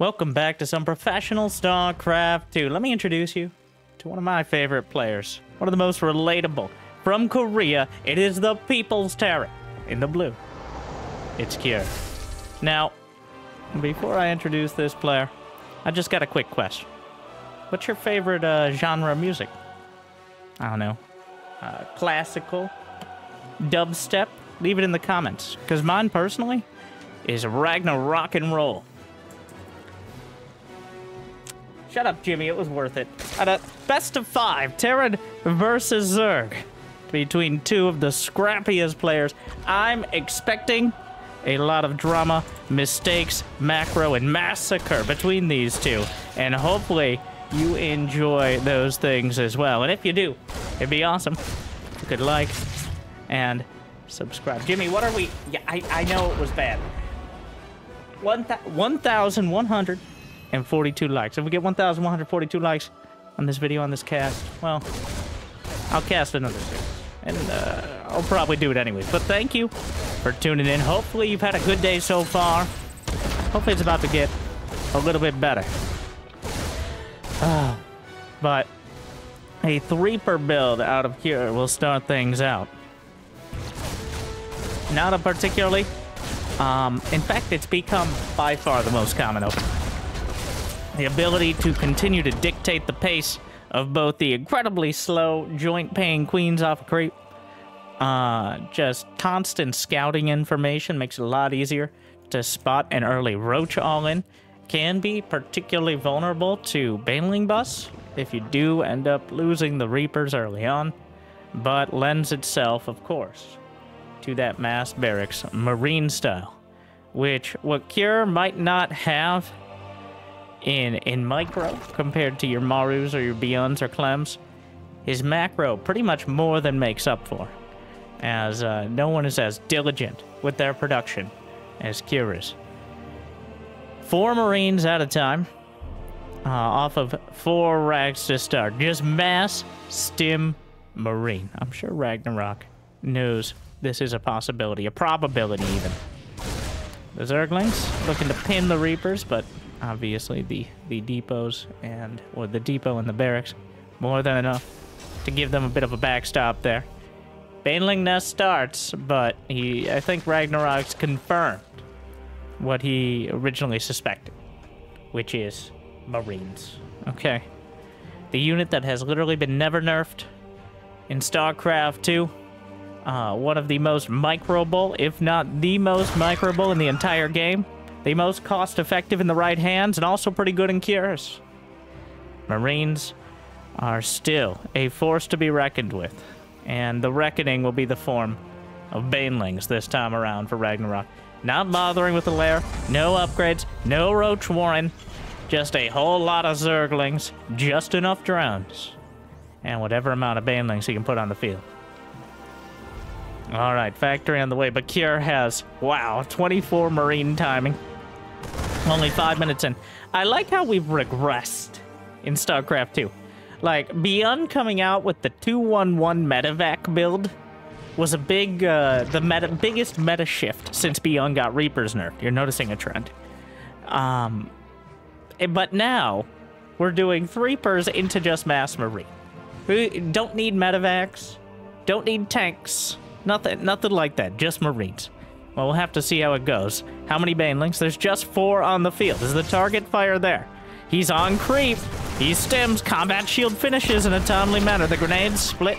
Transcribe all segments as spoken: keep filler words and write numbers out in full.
Welcome back to some professional StarCraft two. Let me introduce you to one of my favorite players. One of the most relatable. From Korea, it is the People's Terran. In the blue, it's Cure. Now, before I introduce this player, I just got a quick question. What's your favorite uh, genre of music? I don't know. Uh, classical? Dubstep? Leave it in the comments, because mine personally is Ragnarok and roll. Shut up, Jimmy. It was worth it. At a best of five, Terran versus Zerg, between two of the scrappiest players. I'm expecting a lot of drama, mistakes, macro, and massacre between these two, and hopefully you enjoy those things as well. And if you do, it'd be awesome if you could like and subscribe. Jimmy, what are we? Yeah, I, I know it was bad. one thousand one hundred forty-two likes. If we get one thousand one hundred forty-two likes on this video, on this cast, well, I'll cast another video. And uh, I'll probably do it anyways. But thank you for tuning in. Hopefully you've had a good day so far. Hopefully it's about to get a little bit better. Uh, but a three per build out of Cure will start things out. Not a particularly. Um, in fact, it's become by far the most common open. The ability to continue to dictate the pace of both the incredibly slow joint paying queens off a creep. Uh, just constant scouting information makes it a lot easier to spot an early roach all-in. Can be particularly vulnerable to baneling busts if you do end up losing the reapers early on, but lends itself, of course, to that mass barracks marine style, which what Cure might not have in in micro compared to your Marus or your Beyonds or Clems, his macro pretty much more than makes up for, as uh, no one is as diligent with their production as Cure is. Four Marines at a time, uh, off of four rags to start. Just mass stim Marine. I'm sure Ragnarok knows this is a possibility, a probability even. The Zerglings looking to pin the Reapers, but obviously the, the depots and, or the depot and the barracks, more than enough to give them a bit of a backstop there. Baneling Nest starts, but he, I think Ragnarok's confirmed what he originally suspected, which is Marines. Okay. The unit that has literally been never nerfed in StarCraft two. Uh, one of the most microable, if not the most microable in the entire game. The most cost-effective in the right hands, and also pretty good in Cures. Marines are still a force to be reckoned with, and the reckoning will be the form of Banelings this time around for Ragnarok. Not bothering with the lair, no upgrades, no Roach Warren, just a whole lot of Zerglings, just enough drones, and whatever amount of Banelings he can put on the field. All right, factory on the way, but Cure has, wow, twenty-four Marine timing. Only five minutes in. I like how we've regressed in StarCraft two. Like, Beyond coming out with the two one one medevac build was a big, uh, the meta, biggest meta shift since Beyond got Reapers nerfed. You're noticing a trend. Um, but now, we're doing three pers into just mass Marine. We don't need medevacs, don't need tanks, nothing, nothing like that, just Marines. Well, we'll have to see how it goes. How many Banelings? There's just four on the field. Is the target fire there? He's on creep. He stims. Combat shield finishes in a timely manner. The grenades split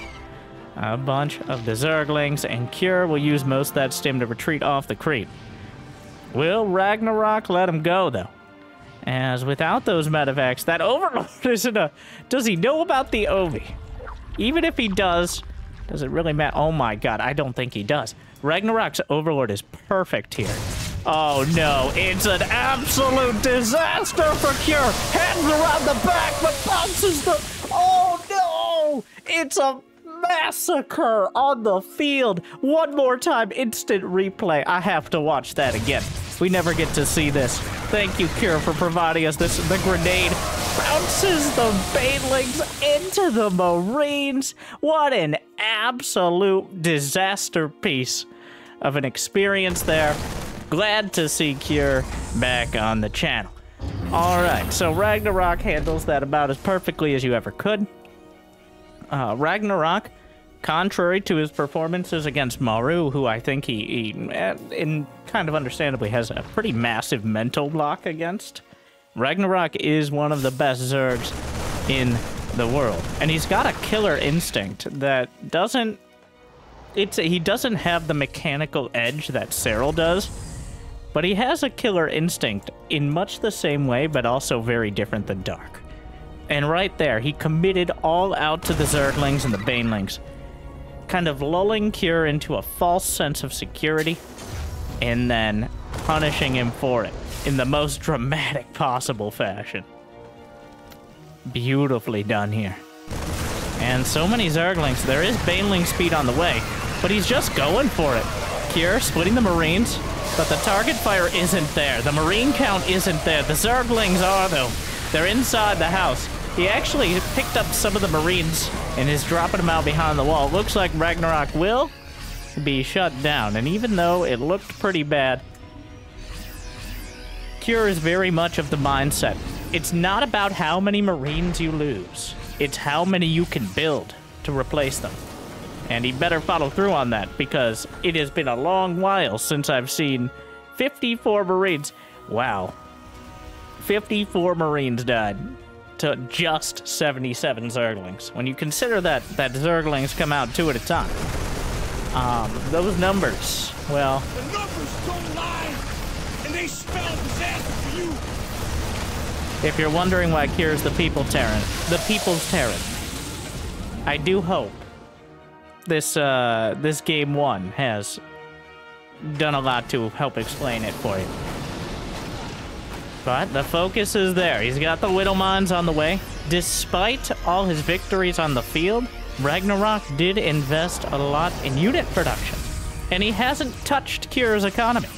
a bunch of the Zerglings, and Cure will use most of that stim to retreat off the creep. Will Ragnarok let him go, though? As without those medevacs, that Overlord isn't a... Does he know about the Ovi? Even if he does, does it really matter? Oh my god, I don't think he does. Ragnarok's Overlord is perfect here. Oh no, it's an absolute disaster for Cure. Hands around the back, but bounces the... Oh no! It's a massacre on the field. One more time, instant replay. I have to watch that again. We never get to see this. Thank you, Cure, for providing us this. The grenade bounces the Banelings into the Marines. What an absolute disaster piece of an experience there. Glad to see Cure back on the channel. Alright, so Ragnarok handles that about as perfectly as you ever could. Uh, Ragnarok, contrary to his performances against Maru, who I think he, he, in kind of understandably, has a pretty massive mental block against, Ragnarok is one of the best Zergs in the world. And he's got a killer instinct that doesn't... It's he doesn't have the mechanical edge that Serral does, but he has a killer instinct in much the same way, but also very different than Dark. And right there, he committed all out to the Zerglings and the Banelings, kind of lulling Cure into a false sense of security, and then punishing him for it in the most dramatic possible fashion. Beautifully done here. And so many Zerglings. There is Baneling speed on the way, but he's just going for it. Cure splitting the Marines. But the target fire isn't there. The Marine count isn't there. The Zerglings are, though. They're inside the house. He actually picked up some of the Marines and is dropping them out behind the wall. Looks like Ragnarok will be shut down. And even though it looked pretty bad, Cure is very much of the mindset. It's not about how many Marines you lose. It's how many you can build to replace them. And he better follow through on that, because it has been a long while since I've seen fifty-four Marines. Wow. fifty-four Marines died to just seventy-seven Zerglings. When you consider that, that Zerglings come out two at a time. Um, those numbers, well... The numbers don't lie, and they spell disaster for you! If you're wondering why Cure's the people Terran, the people's Terran, I do hope This, uh, this game one has done a lot to help explain it for you. But the focus is there. He's got the Widow Mines on the way. Despite all his victories on the field, Ragnarok did invest a lot in unit production. And he hasn't touched Cure's economy.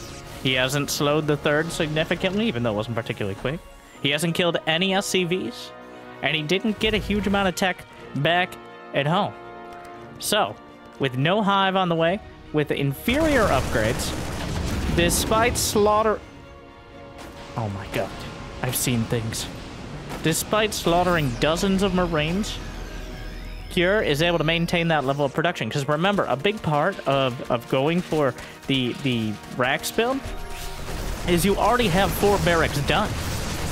He hasn't slowed the third significantly, even though it wasn't particularly quick. He hasn't killed any S C Vs. And he didn't get a huge amount of tech back at home. So, with no hive on the way, with inferior upgrades, despite slaughter... Oh my god, I've seen things. Despite slaughtering dozens of Marines, Cure is able to maintain that level of production. Because remember, a big part of, of going for the, the Rax build is you already have four barracks done.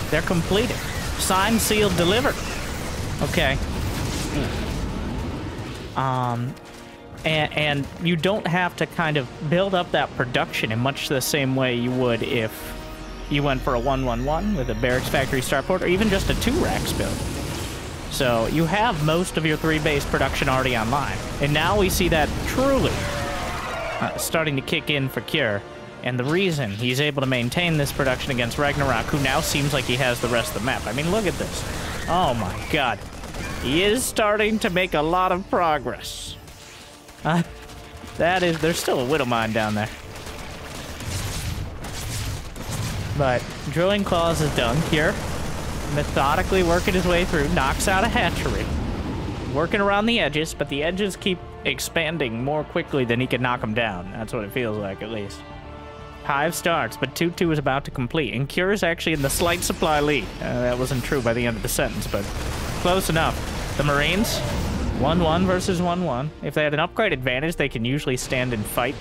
They're completed. Signed, sealed, delivered. Okay. Mm. Um, and, and you don't have to kind of build up that production in much the same way you would if you went for a one one one with a barracks factory starport, or even just a two racks build. So you have most of your three base production already online. And now we see that truly uh, starting to kick in for Cure. And the reason he's able to maintain this production against Ragnarok, who now seems like he has the rest of the map. I mean, look at this. Oh my god. He is starting to make a lot of progress. Uh, that is, there's still a Widow Mine down there. But Drilling Claws is done here. Methodically working his way through, knocks out a hatchery. Working around the edges, but the edges keep expanding more quickly than he can knock them down. That's what it feels like, at least. Hive starts, but two two is about to complete. And Cure is actually in the slight supply lead. Uh, that wasn't true by the end of the sentence, but... close enough. The Marines, one one versus one one. If they had an upgrade advantage, they can usually stand and fight,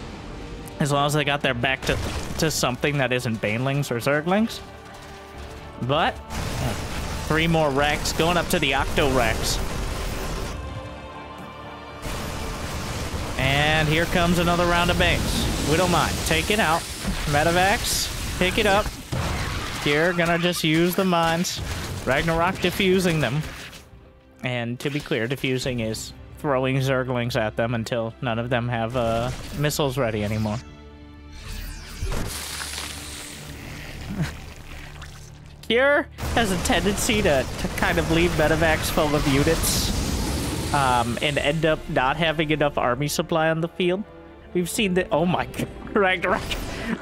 as long as they got their back to, to something that isn't Banelings or Zerglings. But three more Rex going up to the Octo Rex. And here comes another round of Banes. Widow Mine, take it out. Medivacs, pick it up. Here, gonna just use the mines. Ragnarok diffusing them. And to be clear, defusing is throwing Zerglings at them until none of them have uh, missiles ready anymore. Cure has a tendency to, to kind of leave Medivacs full of units um, and end up not having enough army supply on the field. We've seen that. Oh my god, Ragnarok.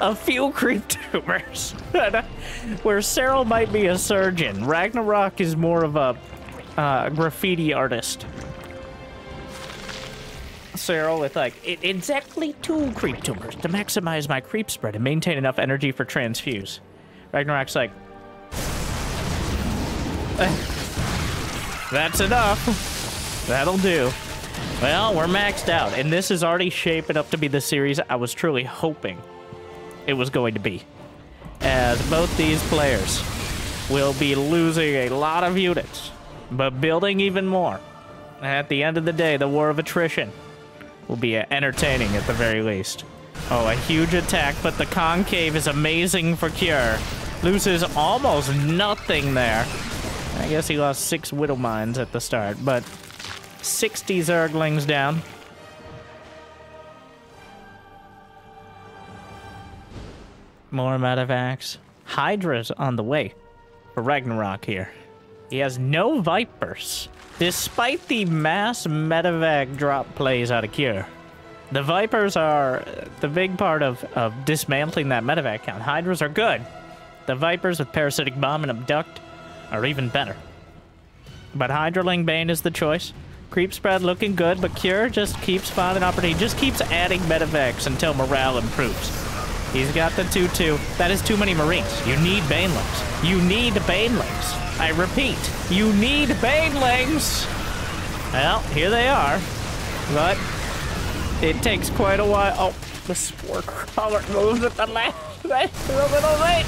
A few creep tumors. Where Serral might be a surgeon, Ragnarok is more of a... Uh, graffiti artist. Serral with like, it, exactly two creep tumors to maximize my creep spread and maintain enough energy for transfuse. Ragnarok's like, That's enough. That'll do. Well, we're maxed out, and this is already shaping up to be the series I was truly hoping it was going to be, as both these players will be losing a lot of units, but building even more. At the end of the day, the war of attrition will be entertaining at the very least. Oh, a huge attack, but the concave is amazing for Cure. Loses almost nothing there. I guess he lost six Widow Mines at the start, but sixty Zerglings down. More Medivacs. Hydra's on the way for Ragnarok here. He has no Vipers. Despite the mass Medivac drop plays out of Cure, the Vipers are the big part of, of dismantling that Medivac count. Hydras are good. The Vipers with Parasitic Bomb and Abduct are even better. But Hydraling Bane is the choice. Creep Spread looking good, but Cure just keeps finding opportunity. He just keeps adding Medivacs until morale improves. He's got the two two. That is too many Marines. You need Banelings. You need Banelings. I repeat, you need Banelings. Well, here they are. But it takes quite a while. Oh, the Spore Crawler moves at the last. That's a little late.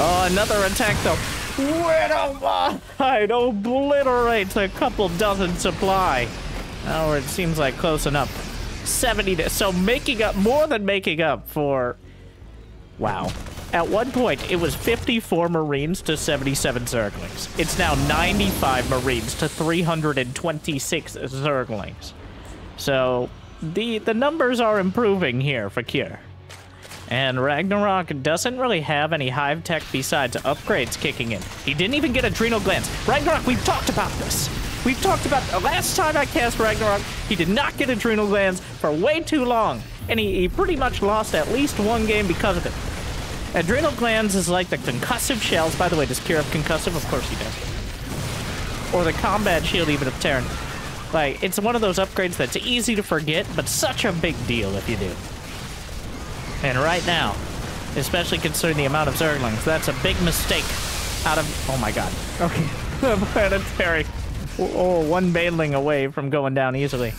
Oh, another attack though. Widow Mine obliterates a couple dozen supply. Oh, it seems like close enough. seventy to, so making up, more than making up for... Wow. At one point, it was fifty-four Marines to seventy-seven Zerglings. It's now ninety-five Marines to three hundred twenty-six Zerglings. So the, the numbers are improving here for Cure. And Ragnarok doesn't really have any hive tech besides upgrades kicking in. He didn't even get Adrenal Glands. Ragnarok, we've talked about this. We've talked about the last time I cast Ragnarok, he did not get Adrenal Glands for way too long. And he, he pretty much lost at least one game because of it. Adrenal Glands is like the Concussive Shells. By the way, does Cure have Concussive? Of course he does. Or the Combat Shield even of Terran. Like, it's one of those upgrades that's easy to forget, but such a big deal if you do. And right now, especially considering the amount of Zerglings, that's a big mistake out of... Oh my god. Okay. The Planetary. Oh, one Baneling away from going down easily.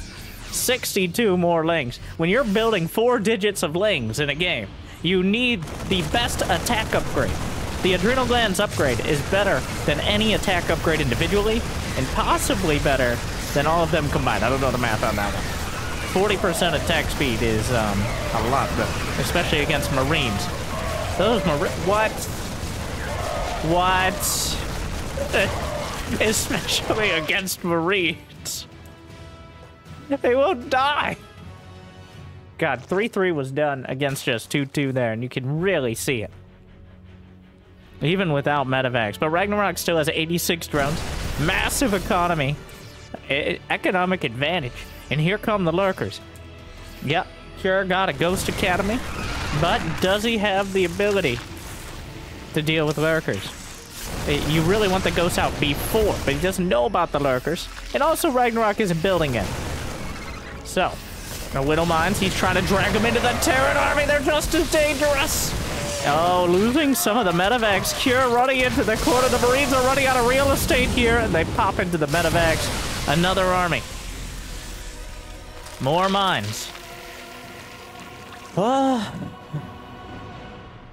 sixty-two more Lings. When you're building four digits of Lings in a game, you need the best attack upgrade. The Adrenal Glands upgrade is better than any attack upgrade individually, and possibly better than all of them combined. I don't know the math on that one. forty percent attack speed is um, a lot, though, especially against Marines. Those Marines... What? What? Especially against Marines. They won't die. God, three three was done against just two two there, and you can really see it. Even without Medivacs. But Ragnarok still has eighty-six drones. Massive economy. E- economic advantage. And here come the lurkers. Yep, Cure got a Ghost Academy, but does he have the ability to deal with lurkers? It, you really want the ghosts out before, but he doesn't know about the lurkers. And also Ragnarok isn't building it. So, the Widow Mines, he's trying to drag them into the Terran army. They're just as dangerous. Oh, losing some of the Medivacs. Cure running into the corner. The Marines are running out of real estate here, and they pop into the Medivacs. Another army. More mines. Oh.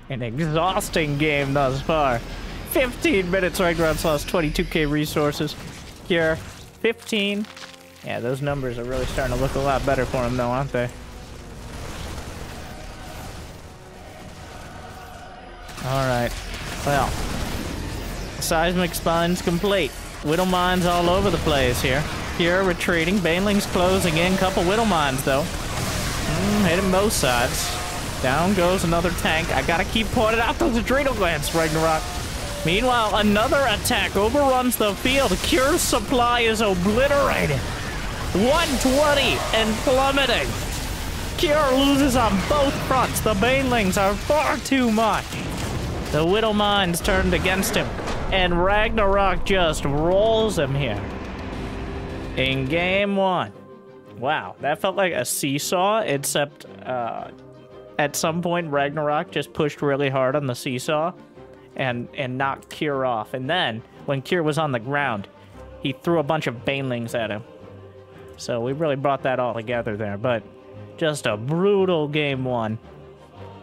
An exhausting game thus far. fifteen minutes, Ragnarok's lost twenty-two K resources. Cure, fifteen. Yeah, those numbers are really starting to look a lot better for him, though, aren't they? Alright. Well. Seismic Spine's complete. Widow Mines all over the place here. Cure retreating. Banelings closing in. Couple Widow Mines, though. Mm, hit him both sides. Down goes another tank. I gotta keep pointing out those Adrenal Glands, Ragnarok. Meanwhile, another attack overruns the field. Cure's supply is obliterated. one twenty and plummeting. Cure loses on both fronts. The Banelings are far too much. The Widow Mines turned against him. And Ragnarok just rolls him here. In game one. Wow, that felt like a seesaw, except uh, at some point Ragnarok just pushed really hard on the seesaw and and knocked Cure off. And then when Cure was on the ground, he threw a bunch of banelings at him. So we really brought that all together there. But just a brutal game one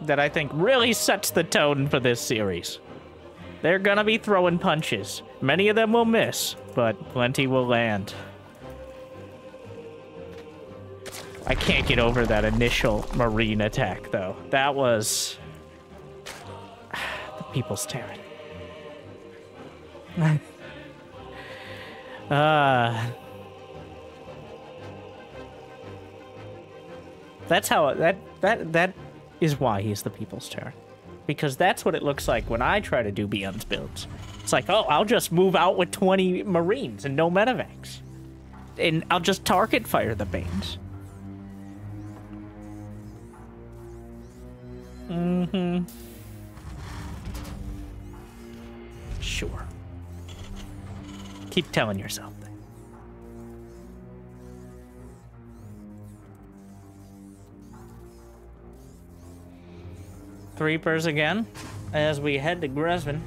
that I think really sets the tone for this series. They're gonna be throwing punches. Many of them will miss, but plenty will land. I can't get over that initial marine attack, though. That was... the people's Terran. uh... That's how... That, that, that is why he's the people's Terran. Because that's what it looks like when I try to do Beyond's builds. It's like, oh, I'll just move out with twenty marines and no medevacs. And I'll just target fire the Banes. Mm-hmm. Sure. Keep telling yourself that. Threepers again, as we head to Gresvin.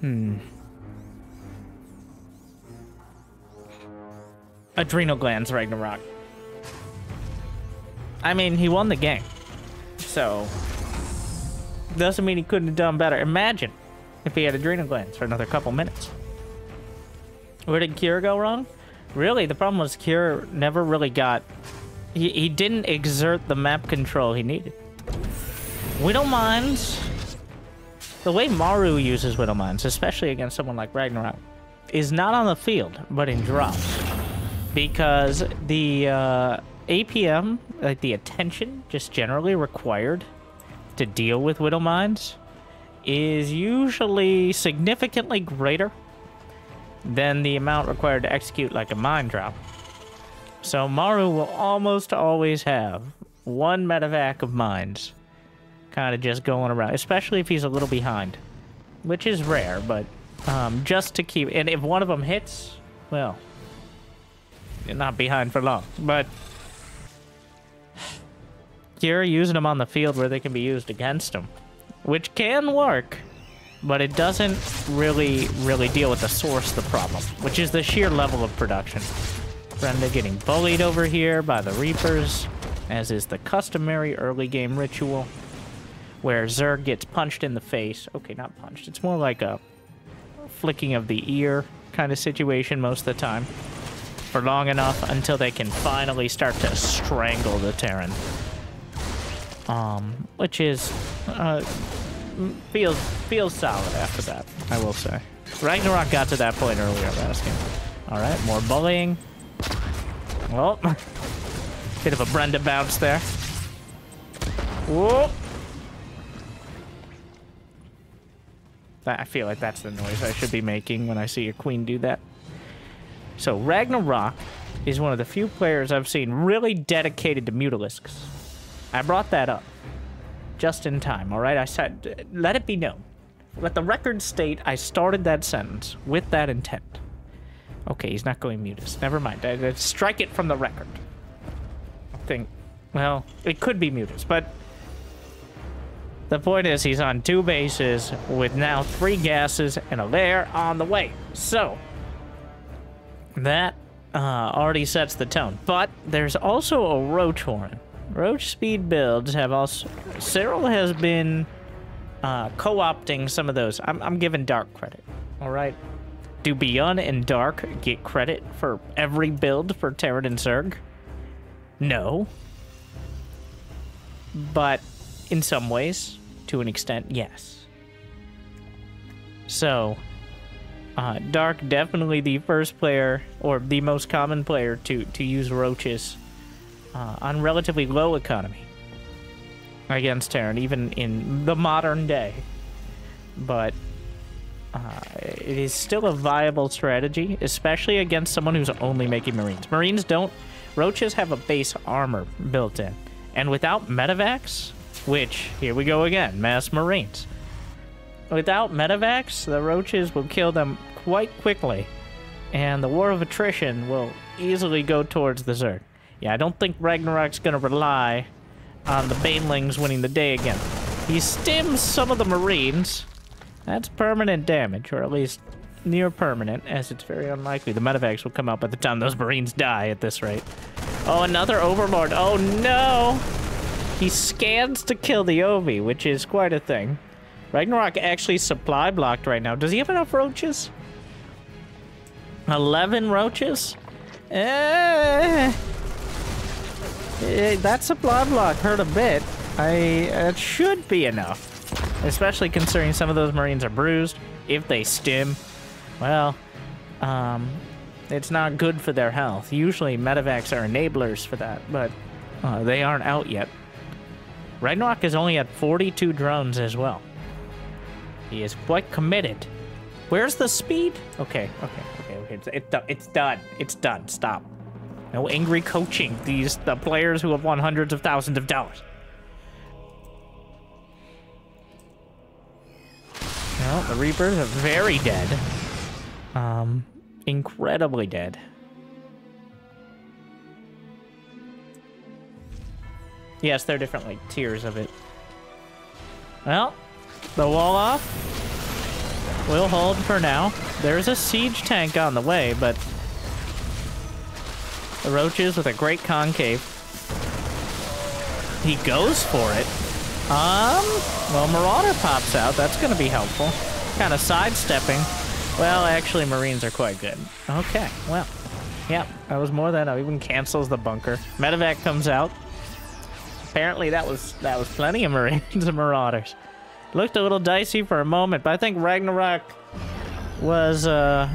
Hmm. Adrenal glands, Ragnarok. I mean, he won the game. So, doesn't mean he couldn't have done better. Imagine if he had adrenal glands for another couple minutes. Where did Cure go wrong? Really, the problem was Cure never really got... He, he didn't exert the map control he needed. Widow Mines... The way Maru uses Widow Mines, especially against someone like Ragnarok, is not on the field, but in drops. Because the uh, A P M, like the attention just generally required to deal with Widow Mines, is usually significantly greater than the amount required to execute like a mine drop. So Maru will almost always have one medevac of mines kind of just going around, especially if he's a little behind, which is rare, but um, just to keep... And if one of them hits, well... You're not behind for long, but you're using them on the field where they can be used against them, which can work, but it doesn't really, really deal with the source of the problem, which is the sheer level of production. Brenda getting bullied over here by the Reapers, as is the customary early game ritual, where Zerg gets punched in the face. Okay, not punched. It's more like a flicking of the ear kind of situation most of the time. For long enough until they can finally start to strangle the Terran. Um, which is, uh, feels, feels solid after that, I will say. Ragnarok got to that point earlier last game. Alright, more bullying. Well, bit of a Brenda bounce there. Whoa! I feel like that's the noise I should be making when I see a queen do that. So Ragnarok is one of the few players I've seen really dedicated to Mutalisks. I brought that up just in time, all right? I said, let it be known. Let the record state I started that sentence with that intent. Okay, he's not going Mutas. Never mind. I, I strike it from the record. I think, well, it could be Mutas, but the point is he's on two bases with now three gases and a lair on the way. So... That uh, already sets the tone. But there's also a Roach Horn. Roach speed builds have also... Serral has been uh, co-opting some of those. I'm, I'm giving Dark credit, all right? Do Beyond and Dark get credit for every build for Terran and Zerg? No. But in some ways, to an extent, yes. So... Uh, Dark, definitely the first player, or the most common player, to, to use roaches uh, on relatively low economy against Terran, even in the modern day. But uh, it is still a viable strategy, especially against someone who's only making Marines. Marines don't... Roaches have a base armor built in. And without medevacs, which, here we go again, mass Marines. Without medevacs, the roaches will kill them quite quickly and the war of attrition will easily go towards the Zerg. Yeah, I don't think Ragnarok's gonna rely on the Banelings winning the day again. He stims some of the Marines. That's permanent damage, or at least near permanent, as it's very unlikely the medevacs will come out by the time those Marines die at this rate. Oh, another Overlord. Oh, no! He scans to kill the Ovi, which is quite a thing. Ragnarok actually supply blocked right now. Does he have enough roaches? eleven roaches? Eh, eh, that supply block hurt a bit. I, it should be enough. Especially considering some of those Marines are bruised. If they stim, well, um, it's not good for their health. Usually medevacs are enablers for that, but uh, they aren't out yet. Ragnarok is only at forty-two drones as well. He is quite committed. Where's the speed? Okay, okay, okay, okay. It's, it's, it's done. It's done. Stop. No angry coaching. These the players who have won hundreds of thousands of dollars. Well, the Reapers are very dead. Um, incredibly dead. Yes, they're different, like, tiers of it. Well, the wall off will hold for now. There's a siege tank on the way, but the roaches with a great concave. He goes for it. Um, well, Marauder pops out. That's going to be helpful. Kind of sidestepping. Well, actually, Marines are quite good. Okay, well, yeah, that was more than enough. Even cancels the bunker. Medevac comes out. Apparently, that was that was plenty of Marines and Marauders. Looked a little dicey for a moment, but I think Ragnarok was, uh,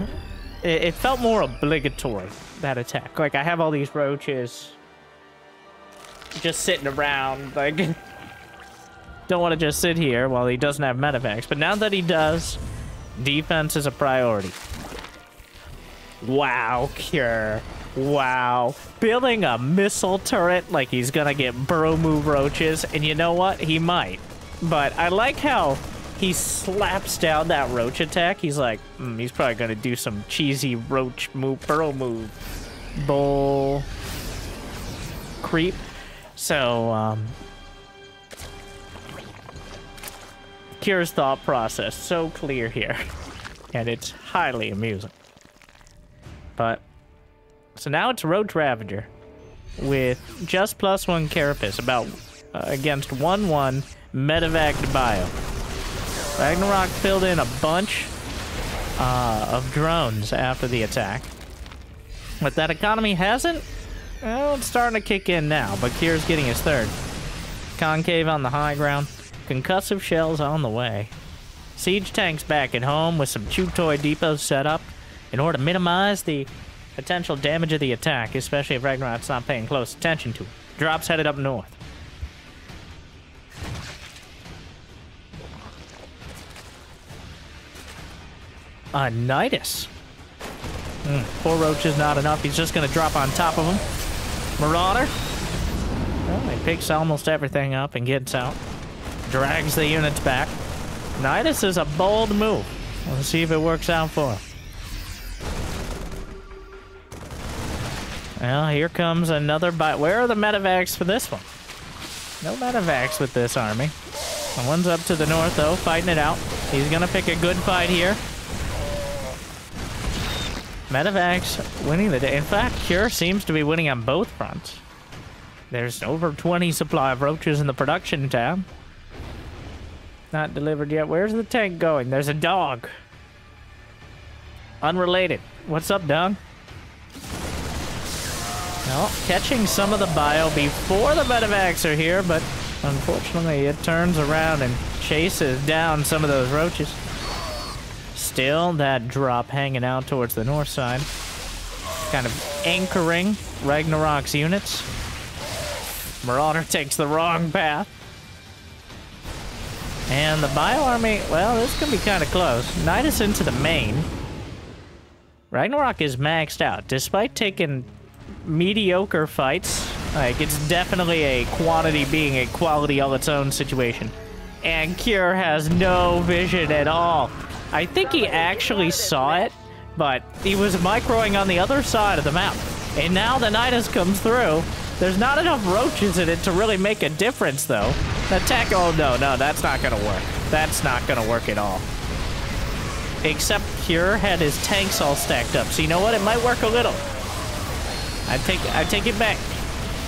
it, it felt more obligatory, that attack. Like, I have all these roaches just sitting around, like... Don't want to just sit here while he doesn't have medevacs. But now that he does, defense is a priority. Wow, Cure. Wow. Building a missile turret like he's going to get burrow move roaches. And you know what? He might. But I like how he slaps down that roach attack. He's like, mm, he's probably going to do some cheesy roach move, burrow move, bull creep. So, um... Cure's thought process so clear here, and it's highly amusing. But so now it's Roach Ravager with just plus one Carapace about uh, against one one medevac bio. Ragnarok filled in a bunch uh, of drones after the attack, but that economy hasn't. Well, it's starting to kick in now. But Cure's getting his third concave on the high ground. Concussive shells on the way. Siege tanks back at home with some chew toy depots set up in order to minimize the potential damage of the attack, especially if Ragnarok's not paying close attention to it. Drops headed up north. A Nidus. Mm, four roaches not enough. He's just going to drop on top of him. Marauder. Well, he picks almost everything up and gets out. Drags the units back. Nidus is a bold move. We'll see if it works out for him. Well, here comes another bite. Where are the medevacs for this one? No medevacs with this army. The one's up to the north, though, fighting it out. He's going to pick a good fight here. Medevacs winning the day. In fact, Cure seems to be winning on both fronts. There's over twenty supply of roaches in the production tab. Not delivered yet. Where's the tank going? There's a dog. Unrelated. What's up, dog? No, catching some of the bio before the medevacs are here, but unfortunately it turns around and chases down some of those roaches. Still, that drop hanging out towards the north side. Kind of anchoring Ragnarok's units. Marauder takes the wrong path. And the bio army, well, this could be kind of close. Nidus into the main. Ragnarok is maxed out. Despite taking mediocre fights, like, it's definitely a quantity being a quality all its own situation. And Cure has no vision at all. I think he actually saw it, but he was microing on the other side of the map. And now the Nidus comes through. There's not enough roaches in it to really make a difference, though. The tech, oh no, no, that's not gonna work. That's not gonna work at all. Except Cure had his tanks all stacked up, so you know what? It might work a little. I take, I take it back.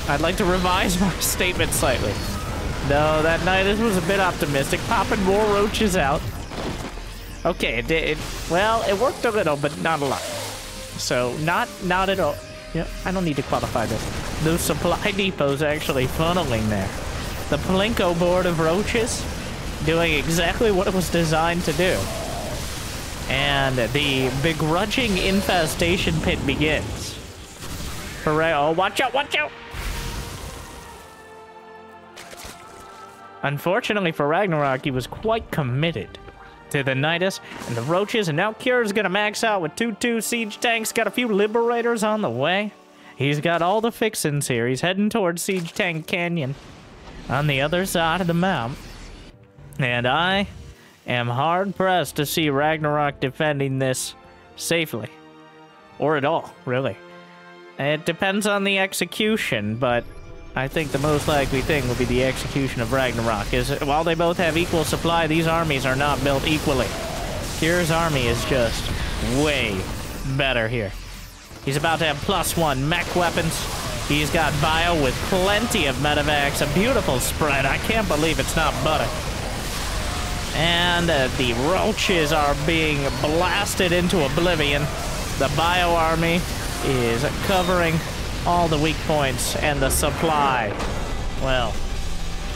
I'd like to revise my statement slightly. No, that Nidus was a bit optimistic, popping more roaches out. Okay, it did. It, well, it worked a little, but not a lot. So, not, not at all. You know, I don't need to qualify this. The supply depot's actually funneling there. The Plinko board of roaches, doing exactly what it was designed to do. And the begrudging infestation pit begins. Hooray, oh, watch out, watch out! Unfortunately for Ragnarok, he was quite committed to the Nidus and the roaches, and now Cure's gonna max out with two two siege tanks, got a few liberators on the way. He's got all the fixins here. He's heading towards Siege Tank Canyon on the other side of the mount. And I am hard-pressed to see Ragnarok defending this safely. Or at all, really. It depends on the execution, but I think the most likely thing will be the execution of Ragnarok. Is while they both have equal supply, these armies are not built equally. Cure's army is just way better here. He's about to have plus one mech weapons. He's got bio with plenty of medevacs. A beautiful spread. I can't believe it's not butter. And uh, the roaches are being blasted into oblivion. The bio army is covering all the weak points, and the supply, well,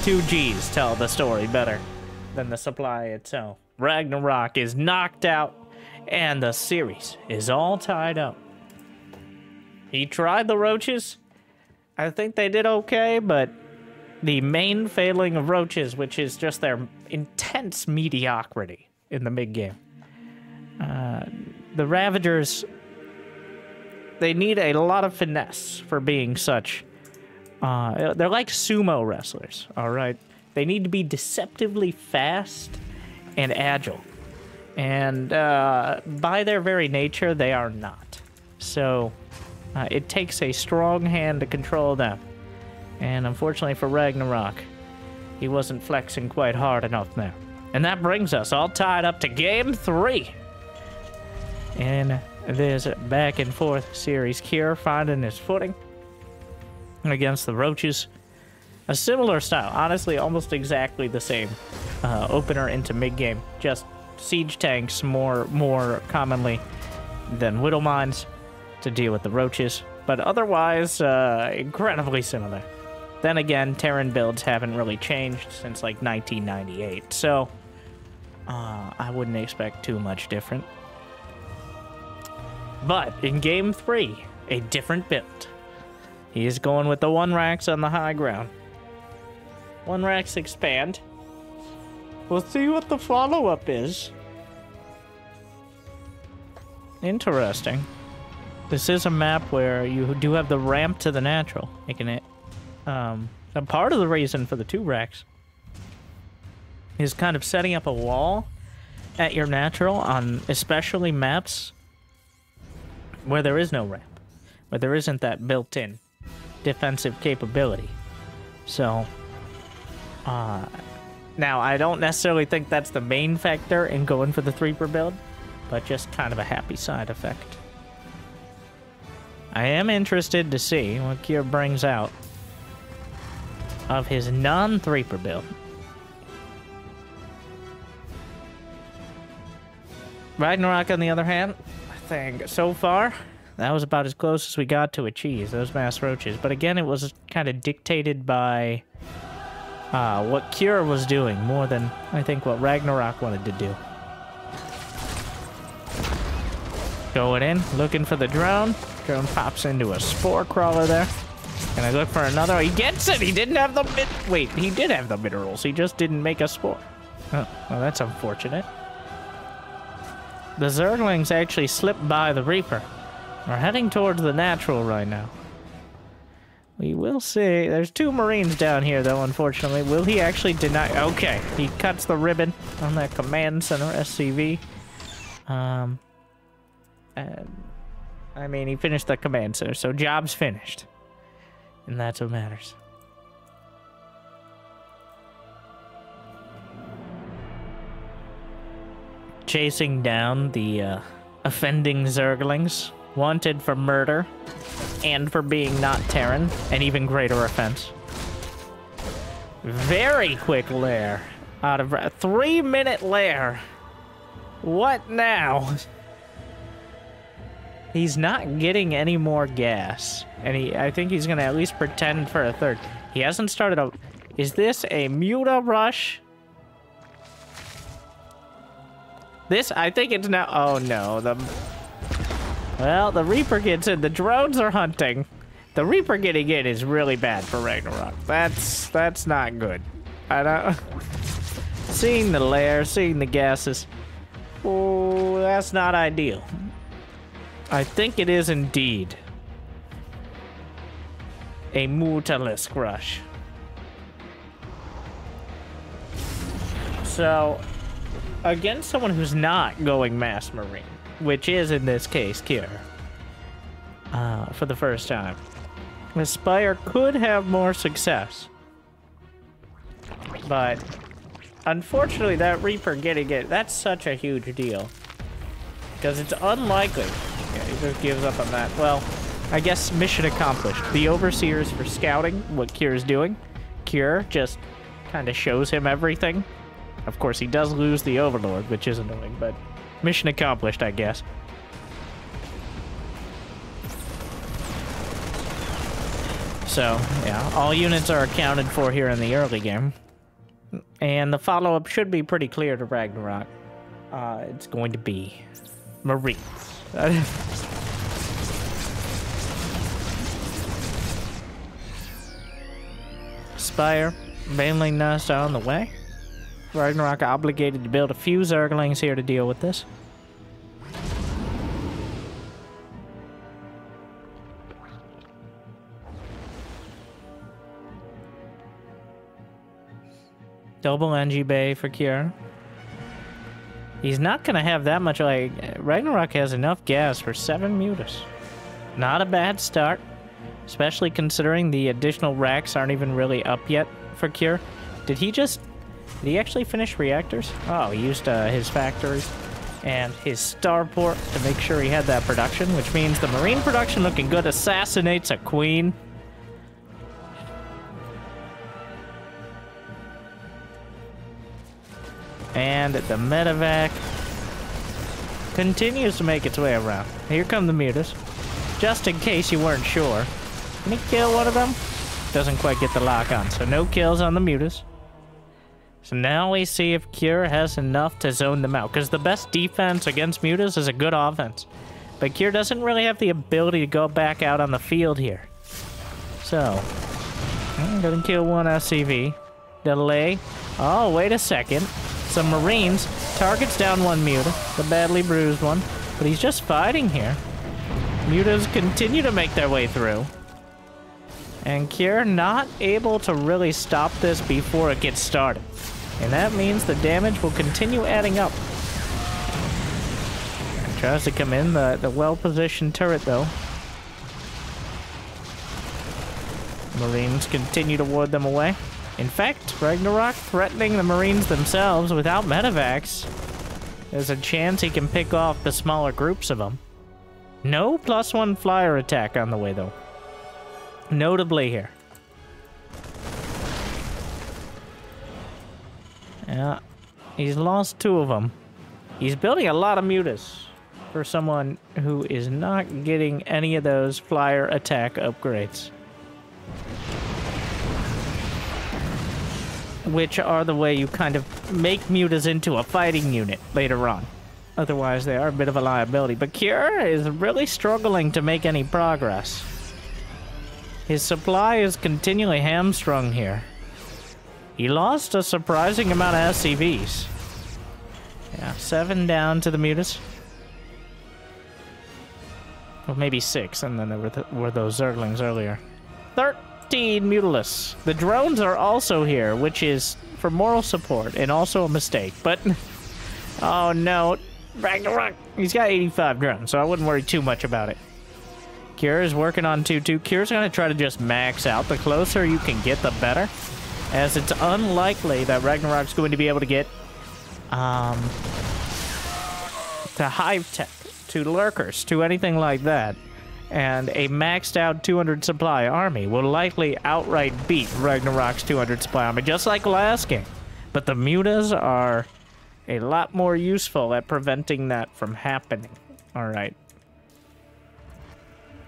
two G's tell the story better than the supply itself. Ragnarok is knocked out, and the series is all tied up. He tried the roaches. I think they did okay, but the main failing of roaches, which is just their intense mediocrity in the mid-game. Uh, the Ravagers... They need a lot of finesse for being such. Uh, they're like sumo wrestlers, all right? They need to be deceptively fast and agile. And uh, by their very nature, they are not. So uh, it takes a strong hand to control them. And unfortunately for Ragnarok, he wasn't flexing quite hard enough there. And that brings us all tied up to game three. And... this back and forth series. Cure finding his footing against the roaches. A similar style, honestly, almost exactly the same. Uh, opener into mid game, just siege tanks more more commonly than Whittle Mines to deal with the roaches, but otherwise uh, incredibly similar. Then again, Terran builds haven't really changed since like nineteen ninety-eight, so uh, I wouldn't expect too much different. But in game three, a different build. He is going with the one racks on the high ground. One racks expand. We'll see what the follow-up is. Interesting. This is a map where you do have the ramp to the natural, making it um and part of the reason for the two racks is kind of setting up a wall at your natural on especially maps where there is no ramp, where there isn't that built-in defensive capability. So, uh, now I don't necessarily think that's the main factor in going for the three per build, but just kind of a happy side effect. I am interested to see what Cure brings out of his non-three per build. Ragnarok, on the other hand, thing. So far, that was about as close as we got to a cheese, those mass roaches. But again, it was kind of dictated by uh, what Cure was doing more than, I think, what Ragnarok wanted to do. Going in, looking for the drone. Drone pops into a spore crawler there. And I look for another. He gets it! He didn't have the... Wait, he did have the minerals. He just didn't make a spore. Oh, well, that's unfortunate. The Zerglings actually slipped by the Reaper. We're heading towards the natural right now. We will see. There's two Marines down here, though, unfortunately. Will he actually deny... Okay, he cuts the ribbon on that command center S C V. Um, uh, Um, I mean, he finished the command, sir, so job's finished. And that's what matters. Chasing down the uh, offending Zerglings, wanted for murder and for being not Terran, an even greater offense. Very quick lair out of a three minute lair. What now? He's not getting any more gas, and he I think he's gonna at least pretend for a third. He hasn't started a. Is this a muta rush? This, I think it's now. Oh no, the. Well, the Reaper gets in. The drones are hunting. The Reaper getting in is really bad for Ragnarok. That's that's not good. I don't. Seeing the lair, seeing the gases. Oh, that's not ideal. I think it is indeed a Mutalisk rush. So. Against someone who's not going Mass Marine, which is, in this case, Cure, uh, for the first time. Aspire could have more success. But, unfortunately, that Reaper getting it, that's such a huge deal. Because it's unlikely. Yeah, he just gives up on that. Well, I guess mission accomplished. The Overseer's for scouting what Cure's doing. Cure just kind of shows him everything. Of course, he does lose the Overlord, which is annoying, but mission accomplished, I guess. So, yeah, all units are accounted for here in the early game. And the follow-up should be pretty clear to Ragnarok. Uh, it's going to be Marines. Spire, Baneling Nest on the way. Ragnarok obligated to build a few Zerglings here to deal with this. Double N G Bay for Cure. He's not going to have that much. Like Ragnarok has enough gas for seven mutas. Not a bad start, especially considering the additional racks aren't even really up yet for Cure. Did he just... Did he actually finish reactors? Oh, he used uh, his factories and his starport to make sure he had that production, which means the Marine production looking good. Assassinates a queen. And the medevac continues to make its way around. Here come the mutas. Just in case you weren't sure. Can he kill one of them? Doesn't quite get the lock on, so no kills on the mutas. So now we see if Cure has enough to zone them out. Because the best defense against mutas is a good offense. But Cure doesn't really have the ability to go back out on the field here. So, doesn't kill one S C V. Delay. Oh, wait a second. Some Marines. Targets down one muta. The badly bruised one. But he's just fighting here. Mutas continue to make their way through. And Cure not able to really stop this before it gets started. And that means the damage will continue adding up. Tries to come in the, the well-positioned turret, though. Marines continue to ward them away. In fact, Ragnarok threatening the Marines themselves without medevacs. There's a chance he can pick off the smaller groups of them. No plus one flyer attack on the way, though. Notably here. Yeah, he's lost two of them. He's building a lot of mutas for someone who is not getting any of those flyer attack upgrades. Which are the way you kind of make mutas into a fighting unit later on. Otherwise, they are a bit of a liability. But Cure is really struggling to make any progress. His supply is continually hamstrung here. He lost a surprising amount of S C Vs. Yeah, seven down to the mutas. Well, maybe six, and then there were, th were those Zerglings earlier. Thirteen Mutalists. The drones are also here, which is for moral support and also a mistake. But, oh no, Ragnarok. He's got eighty-five drones, so I wouldn't worry too much about it. Cure is working on two two. Cure's going to try to just max out. The closer you can get, the better, as it's unlikely that Ragnarok's going to be able to get um, to hive tech, to lurkers, to anything like that. And a maxed out two hundred supply army will likely outright beat Ragnarok's two hundred supply army, just like last game. But the mutas are a lot more useful at preventing that from happening. All right.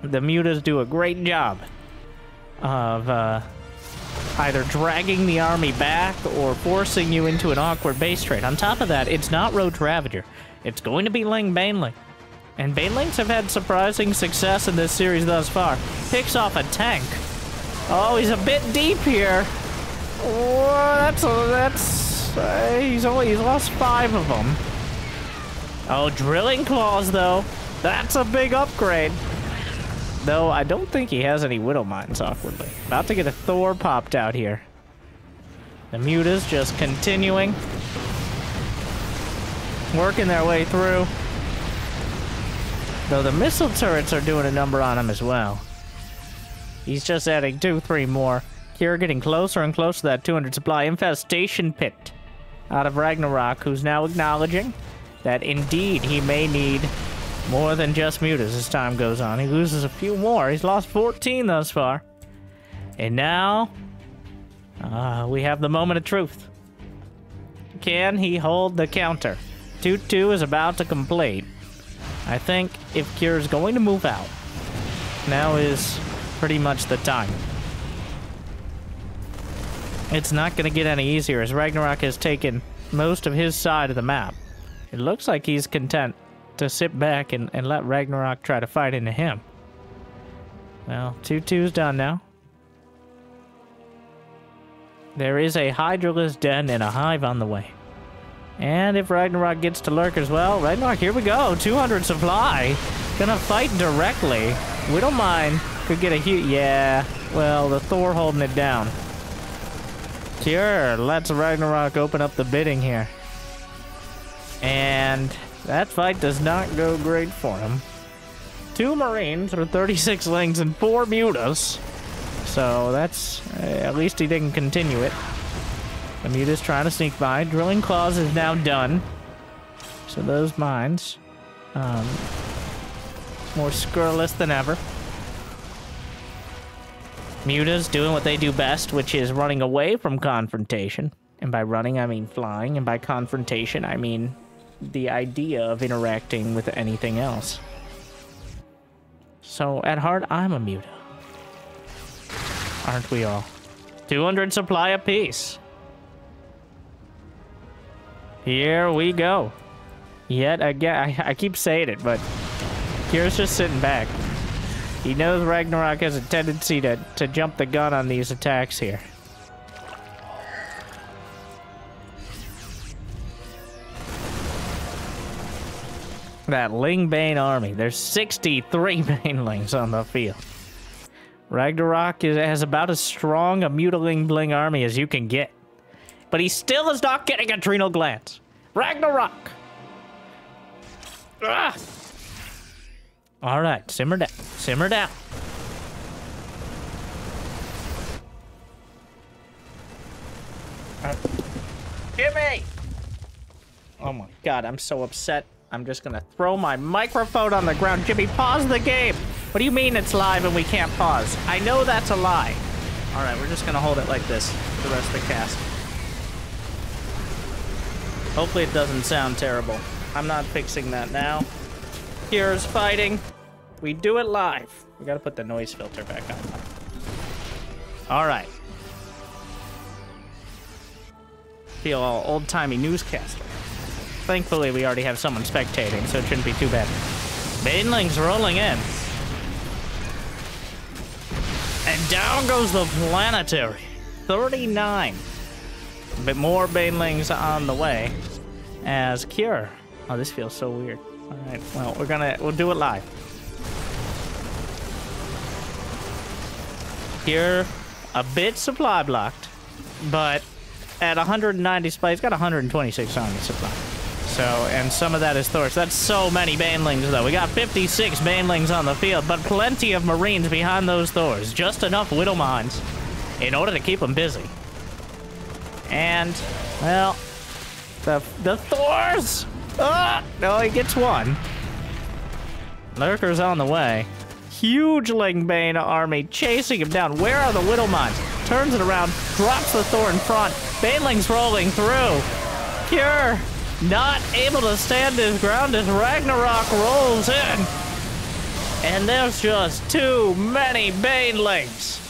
The mutas do a great job of uh, either dragging the army back or forcing you into an awkward base trade. On top of that, it's not Road Ravager. It's going to be Ling Baneling. And Banelings have had surprising success in this series thus far. Picks off a tank. Oh, he's a bit deep here. Oh, that's... that's uh, he's only he's lost five of them. Oh, Drilling Claws, though. That's a big upgrade. Though, I don't think he has any Widow Mines, awkwardly. About to get a Thor popped out here. The Mutas just continuing. Working their way through. Though the missile turrets are doing a number on him as well. He's just adding two, three more. Cure getting closer and closer to that two hundred supply infestation pit out of Ragnarok, who's now acknowledging that indeed he may need more than just mutas as time goes on. He loses a few more. He's lost fourteen thus far. And now uh, we have the moment of truth. Can he hold the counter? two two is about to complete. I think if Cure is going to move out, now is pretty much the time. It's not going to get any easier as Ragnarok has taken most of his side of the map. It looks like he's content to sit back and, and let Ragnarok try to fight into him. Well, two two's done now. There is a Hydralisk den and a hive on the way. And if Ragnarok gets to lurkers, well, Ragnarok, here we go. two hundred supply. Gonna fight directly. Widow Mine could get a huge... Yeah, well, the Thor holding it down. Cure lets Ragnarok open up the bidding here. And that fight does not go great for him. Two Marines with thirty-six Lings and four Mutas. So that's... At least he didn't continue it. The muta's trying to sneak by. Drilling Claws is now done. So those mines. Um, more scurrilous than ever. Muta's doing what they do best, which is running away from confrontation. And by running, I mean flying. And by confrontation, I mean the idea of interacting with anything else. So at heart, I'm a muta. Aren't we all? two hundred supply apiece. Here we go. Yet again, I, I keep saying it, but Cure's just sitting back. He knows Ragnarok has a tendency to, to jump the gun on these attacks here. That Ling Bane army. There's sixty-three Banelings on the field. Ragnarok is, has about as strong a Mutaling Bling army as you can get. But he still is not getting adrenal glands. Ragnarok! Ah! Alright, simmer down. Simmer down. Uh, gimme! Oh my god, I'm so upset. I'm just gonna throw my microphone on the ground. Jimmy, pause the game! What do you mean it's live and we can't pause? I know that's a lie. Alright, we're just gonna hold it like this the rest of the cast. Hopefully it doesn't sound terrible. I'm not fixing that now. Here's fighting. We do it live. We gotta put the noise filter back on. Alright. Feel all old-timey newscaster. Thankfully we already have someone spectating, so it shouldn't be too bad. Banelings rolling in. And down goes the planetary. thirty-nine. A bit more Banelings on the way as Cure. Oh, this feels so weird. All right, well, we're gonna, we'll do it live. Cure, a bit supply blocked, but at one hundred ninety supply, he's got one hundred twenty-six on his supply. So, and some of that is Thor's. That's so many Banelings, though. We got fifty-six Banelings on the field, but plenty of Marines behind those Thors. Just enough Whittle Mines in order to keep them busy. And, well, the, the Thors! Ah! No, he gets one. Lurker's on the way. Hugeling Bane army chasing him down. Where are the Whittle Mines? Turns it around, drops the Thor in front. Banelings rolling through. Cure not able to stand his ground as Ragnarok rolls in. And there's just too many Banelings.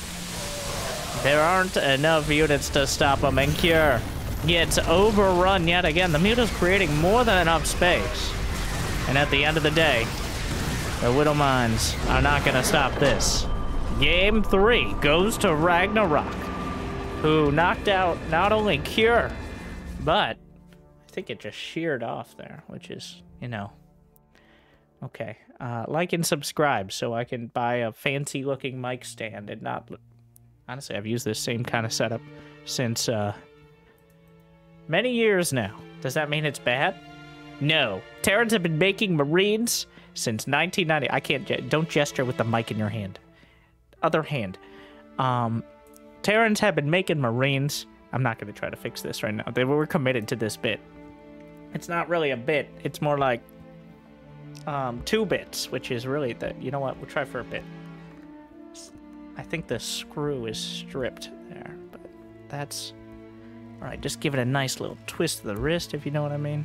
There aren't enough units to stop him, and Cure gets overrun yet again. The Muta's creating more than enough space. And at the end of the day, the Whittle Mines are not going to stop this. Game three goes to Ragnarok, who knocked out not only Cure, but I think it just sheared off there, which is, you know. Okay, uh, like and subscribe so I can buy a fancy-looking mic stand and not... Honestly, I've used this same kind of setup since uh, many years now. Does that mean it's bad? No. Terrans have been making Marines... since nineteen ninety, I can't, don't gesture with the mic in your hand. Other hand. Um, Terrans have been making Marines. I'm not going to try to fix this right now. They were committed to this bit. It's not really a bit. It's more like um, two bits, which is really the, you know what, we'll try for a bit. I think the screw is stripped there, but that's, all right, just give it a nice little twist of the wrist, if you know what I mean.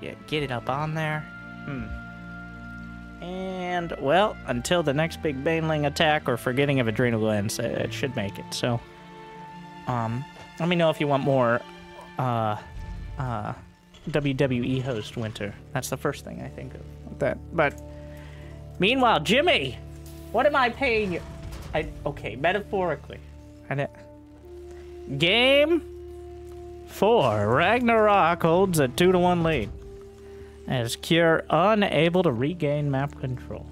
Yeah, get it up on there. Hmm. And, well, until the next big Baneling attack or forgetting of Adrenal Glands, it should make it. So, um, let me know if you want more uh, uh, W W E host Winter. That's the first thing I think of that. But, meanwhile, Jimmy, what am I paying you? I, okay, metaphorically. I didn't. Game four. Ragnarok holds a two to one lead. As Cure unable to regain map control.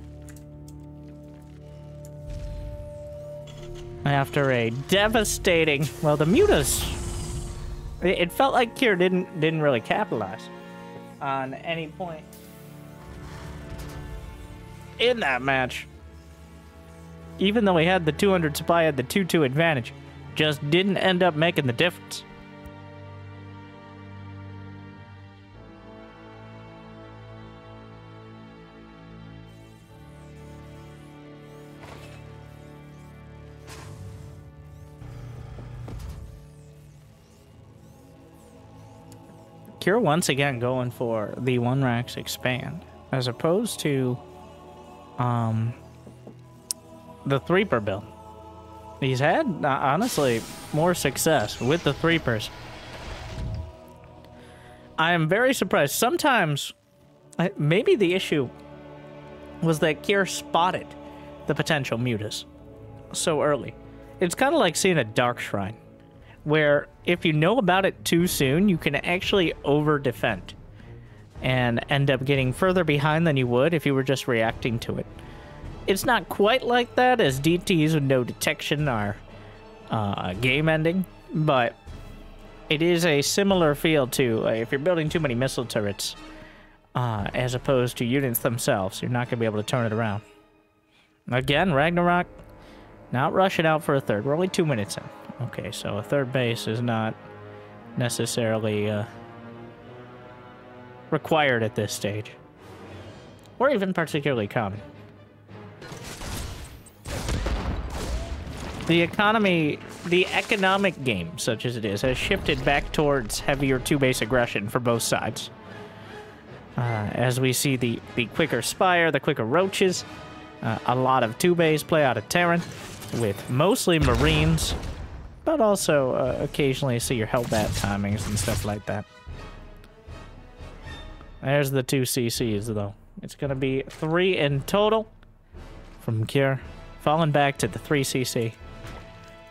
After a devastating, well, the Mutas, it felt like Cure didn't didn't really capitalize on any point in that match. Even though he had the two hundred supply, had the two two advantage, just didn't end up making the difference. Cure once again going for the one racks expand as opposed to um, the three per build. He's had uh, honestly more success with the three pers. I am very surprised. Sometimes I, maybe the issue was that Cure spotted the potential Mutas so early. It's kind of like seeing a Dark Shrine, where if you know about it too soon, you can actually over-defend and end up getting further behind than you would if you were just reacting to it. It's not quite like that, as D Ts with no detection are uh, game-ending, but it is a similar feel to uh, if you're building too many missile turrets uh, as opposed to units themselves, you're not going to be able to turn it around. Again, Ragnarok not rushing out for a third. We're only two minutes in. Okay, so a third base is not necessarily uh, required at this stage, or even particularly common. The economy, the economic game, such as it is, has shifted back towards heavier two-base aggression for both sides. Uh, as we see the, the quicker Spire, the quicker Roaches, uh, a lot of two-base play out of Terran, with mostly Marines, but also uh, occasionally see your Hellbat timings and stuff like that. There's the two C Cs, though. It's going to be three in total from Cure, falling back to the three C C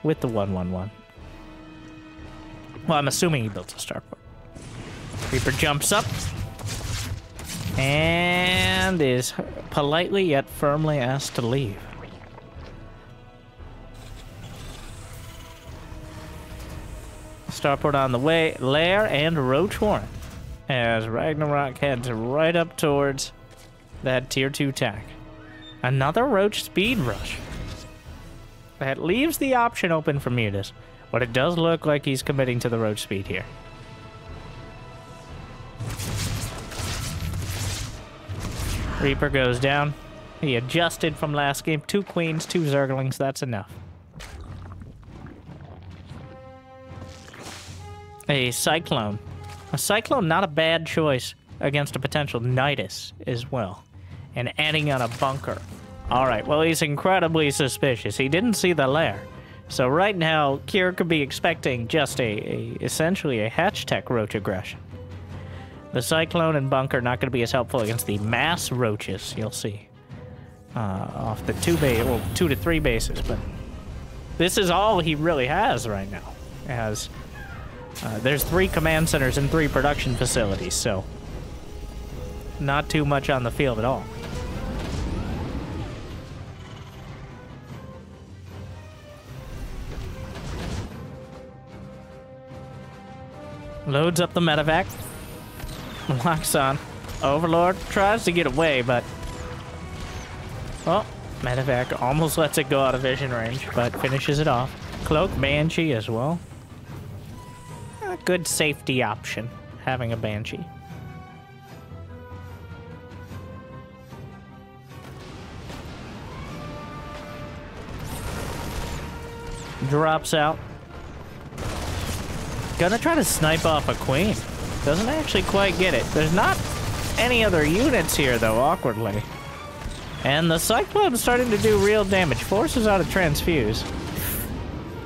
with the one one one. Well, I'm assuming he built a starport. Reaper jumps up and is politely yet firmly asked to leave. Starport on the way, Lair and Roach Warren. as Ragnarok heads right up towards that tier two tack. Another Roach Speed Rush. That leaves the option open for Mutas, but it does look like he's committing to the Roach Speed here. Reaper goes down. He adjusted from last game. Two Queens, two Zerglings, that's enough. A Cyclone. A Cyclone, not a bad choice against a potential Nidus as well. And adding on a bunker. Alright, well, he's incredibly suspicious. He didn't see the lair. So right now, Cure could be expecting just a, a essentially a hatch tech roach aggression. The Cyclone and bunker are not going to be as helpful against the mass roaches, you'll see. Uh, off the two base, well, two to three bases, but this is all he really has right now. As uh, there's three command centers and three production facilities, so not too much on the field at all. Loads up the medevac. Locks on. Overlord tries to get away, but... well, medevac almost lets it go out of vision range, but finishes it off. Cloak Banshee as well. A good safety option, having a Banshee. Drops out. Gonna try to snipe off a queen. Doesn't actually quite get it. There's not any other units here, though, awkwardly. And the Cyclone's starting to do real damage. Forces out a transfuse.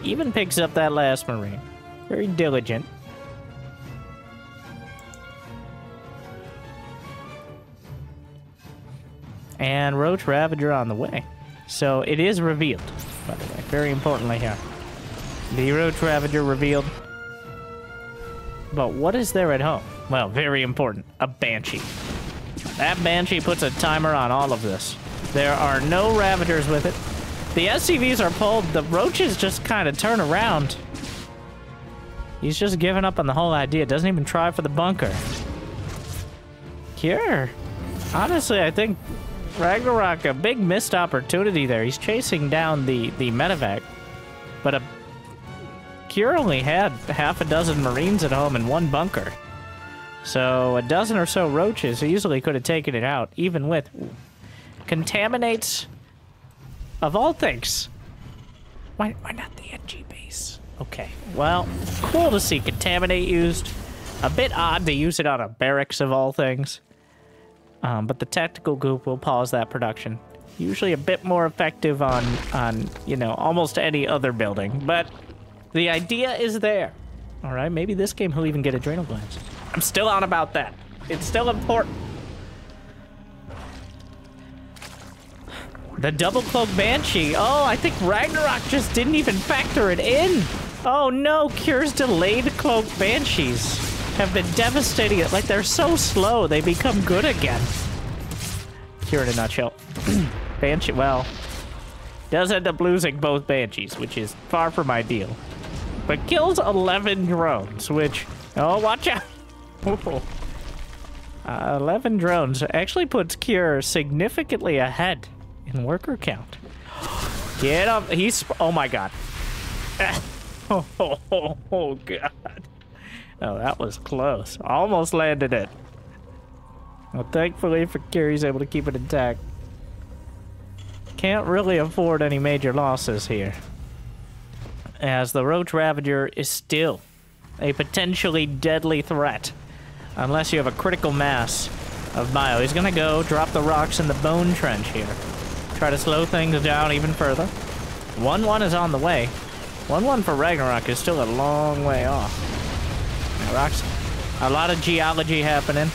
Even picks up that last Marine. Very diligent. And Roach Ravager on the way. So it is revealed, by the way. Very importantly here. The Roach Ravager revealed. But what is there at home? Well, very important. A Banshee. That Banshee puts a timer on all of this. There are no Ravagers with it. The S C Vs are pulled. The Roaches just kind of turn around. He's just giving up on the whole idea. Doesn't even try for the bunker. Cure. Honestly, I think Ragnarok, a big missed opportunity there. He's chasing down the, the medevac. But a Cure only had half a dozen Marines at home and one bunker. So a dozen or so roaches easily could have taken it out, even with contaminates of all things. Why, why not the N G base? Okay, well, cool to see contaminate used. A bit odd to use it on a barracks of all things. Um, but the tactical group will pause that production. Usually a bit more effective on, on you know, almost any other building, but... the idea is there. All right, maybe this game he'll even get adrenal glands. I'm still on about that. It's still important. The double cloak Banshee. Oh, I think Ragnarok just didn't even factor it in. Oh no, Cure's delayed cloak Banshees have been devastating it. Like, they're so slow, they become good again. Cure in a nutshell. Banshee, well, does end up losing both Banshees, which is far from ideal. But kills eleven drones, which... oh, watch out! uh, eleven drones actually puts Cure significantly ahead in worker count. Get up! He's... oh my god. oh, oh, oh, oh god. Oh, that was close. Almost landed it. Well, thankfully for Cure, he's able to keep it intact. Can't really afford any major losses here, as the Roach Ravager is still a potentially deadly threat unless you have a critical mass of bio. He's gonna go drop the rocks in the bone trench here. Try to slow things down even further. one one is on the way. one one for Ragnarok is still a long way off. Now, rocks, a lot of geology happening.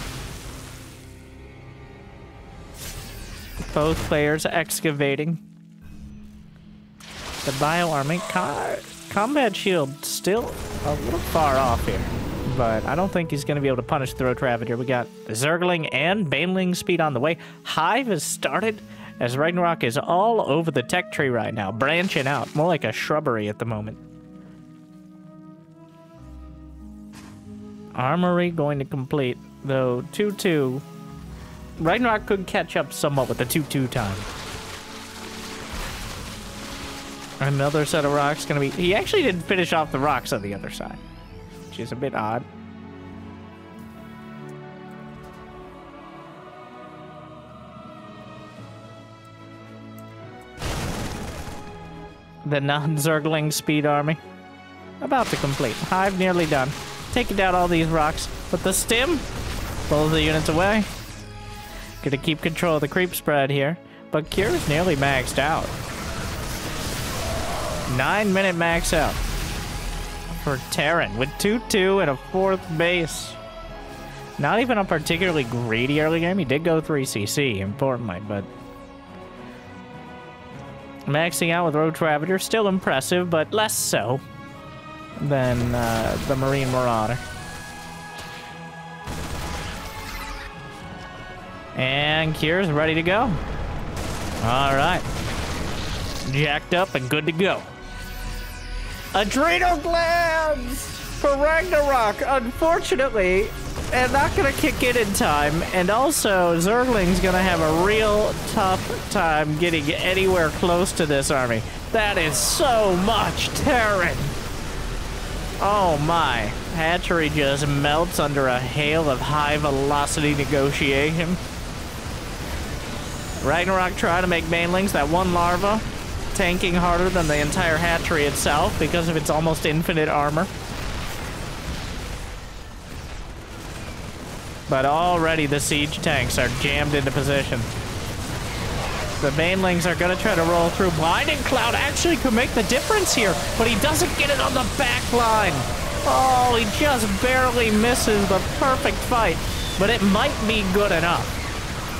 Both players excavating. The bio army. Car combat shield still a little far off here, but I don't think he's going to be able to punish the Roach Ravager. We got Zergling and Baneling speed on the way. Hive has started, as Ragnarok is all over the tech tree right now, branching out. More like a shrubbery at the moment. Armory going to complete. though, two two. Ragnarok could catch up somewhat with the two two time. Another set of rocks gonna be... He actually didn't finish off the rocks on the other side, which is a bit odd. The non-Zergling speed army. About to complete. Hive nearly done. Taking down all these rocks. But the stim pulls the units away. Gonna keep control of the creep spread here. But Cure is nearly maxed out. Nine minute max out for Terran with two two and a fourth base. Not even a particularly greedy early game. He did go three C C, importantly, but... Maxing out with Road Ravager, still impressive, but less so than uh, the Marine Marauder. And Cure's ready to go. All right. Jacked up and good to go. Adrenal glands for Ragnarok. Unfortunately, and not gonna kick in in time, and also Zergling's gonna have a real tough time getting anywhere close to this army. That is so much Terran. Oh my. Hatchery just melts under a hail of high velocity negotiation. Ragnarok trying to make mainlings. That one larva tanking harder than the entire hatchery itself because of its almost infinite armor. But already the siege tanks are jammed into position. The mainlings are going to try to roll through. Blinding Cloud actually could make the difference here, but he doesn't get it on the back line. Oh, he just barely misses the perfect fight, but it might be good enough.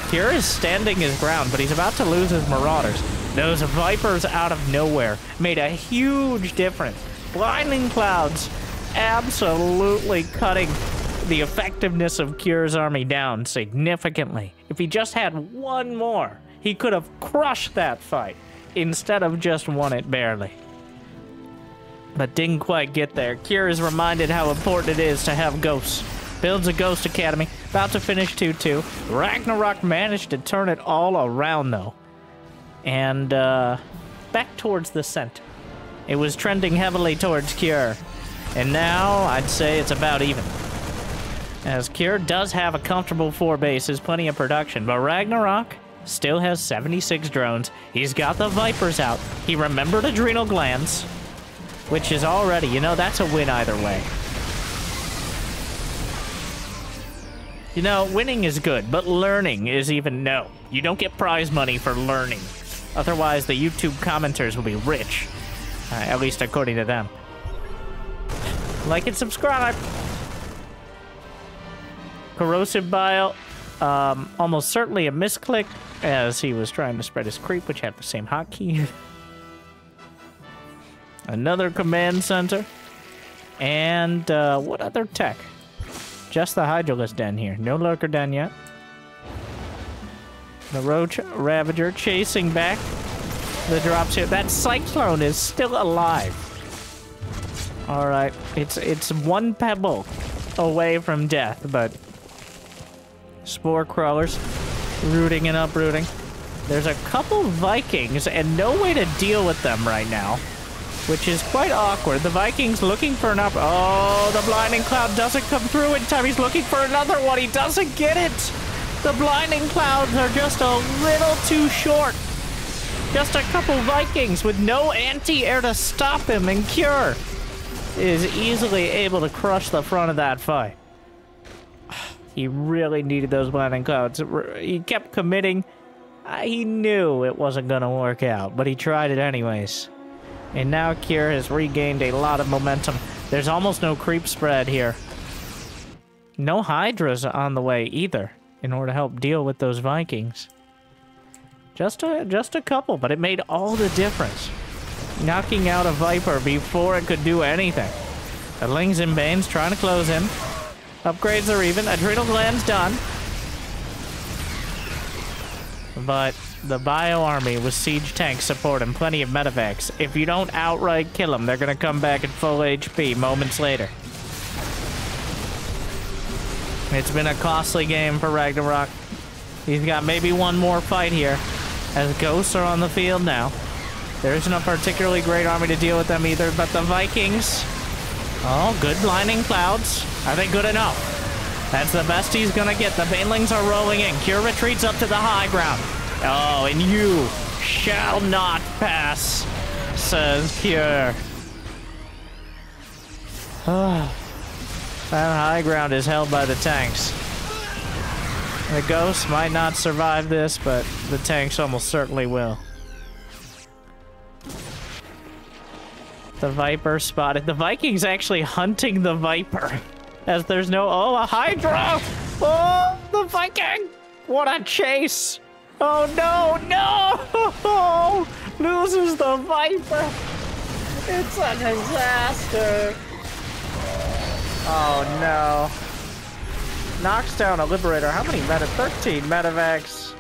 Cure is standing his ground, but he's about to lose his Marauders. Those Vipers out of nowhere made a huge difference. Blinding Clouds absolutely cutting the effectiveness of Cure's army down significantly. If he just had one more, he could have crushed that fight instead of just won it barely. But didn't quite get there. Cure is reminded how important it is to have ghosts. Builds a Ghost Academy. About to finish two two. Ragnarok managed to turn it all around, though. And, uh... back towards the center. It was trending heavily towards Cure. And now, I'd say it's about even. As Cure does have a comfortable four bases, plenty of production. But Ragnarok still has seventy-six drones. He's got the Vipers out. He remembered Adrenal Glands. Which is already, you know, that's a win either way. You know, winning is good, but learning is even no. You don't get prize money for learning. Otherwise, the YouTube commenters will be rich. Uh, at least according to them. Like and subscribe. Corrosive Bile. Um, almost certainly a misclick as he was trying to spread his creep, which have the same hotkey. Another command center. And uh, what other tech? Just the Hydralisk Den here. No Lurker Den yet. The Roach Ravager chasing back the dropship. That Cyclone is still alive. Alright. It's it's one pebble away from death, but... Spore Crawlers rooting and uprooting. There's a couple Vikings and no way to deal with them right now, which is quite awkward. The Vikings looking for an up. Oh, the Blinding Cloud doesn't come through in time. He's looking for another one. He doesn't get it. The Blinding Clouds are just a little too short. Just a couple Vikings with no anti-air to stop him, and Cure is easily able to crush the front of that fight. He really needed those Blinding Clouds. He kept committing. He knew it wasn't going to work out, but he tried it anyways. And now Cure has regained a lot of momentum. There's almost no creep spread here. No Hydras on the way either in order to help deal with those Vikings. Just a, just a couple, but it made all the difference. Knocking out a Viper before it could do anything. The Lings and Banes trying to close in. Upgrades are even. Adrenal Gland's done. But... the bio army with siege tank support and plenty of medevacs. If you don't outright kill them, they're going to come back at full H P moments later. It's been a costly game for Ragnarok. He's got maybe one more fight here, as ghosts are on the field now. There isn't a particularly great army to deal with them either, but the Vikings... Oh, good blinding clouds. Are they good enough? That's the best he's gonna get. The Banelings are rolling in. Cure retreats up to the high ground. Oh, and you shall not pass, says Cure. Oh, that high ground is held by the tanks. The ghosts might not survive this, but the tanks almost certainly will. The Viper spotted. The Vikings actually hunting the Viper. As there's no... Oh, a Hydra! Oh, the Viking! What a chase! Oh, no, no! Loses the Viper! It's a disaster! Oh, no. Knocks down a Liberator. How many medevacs? thirteen medevacs.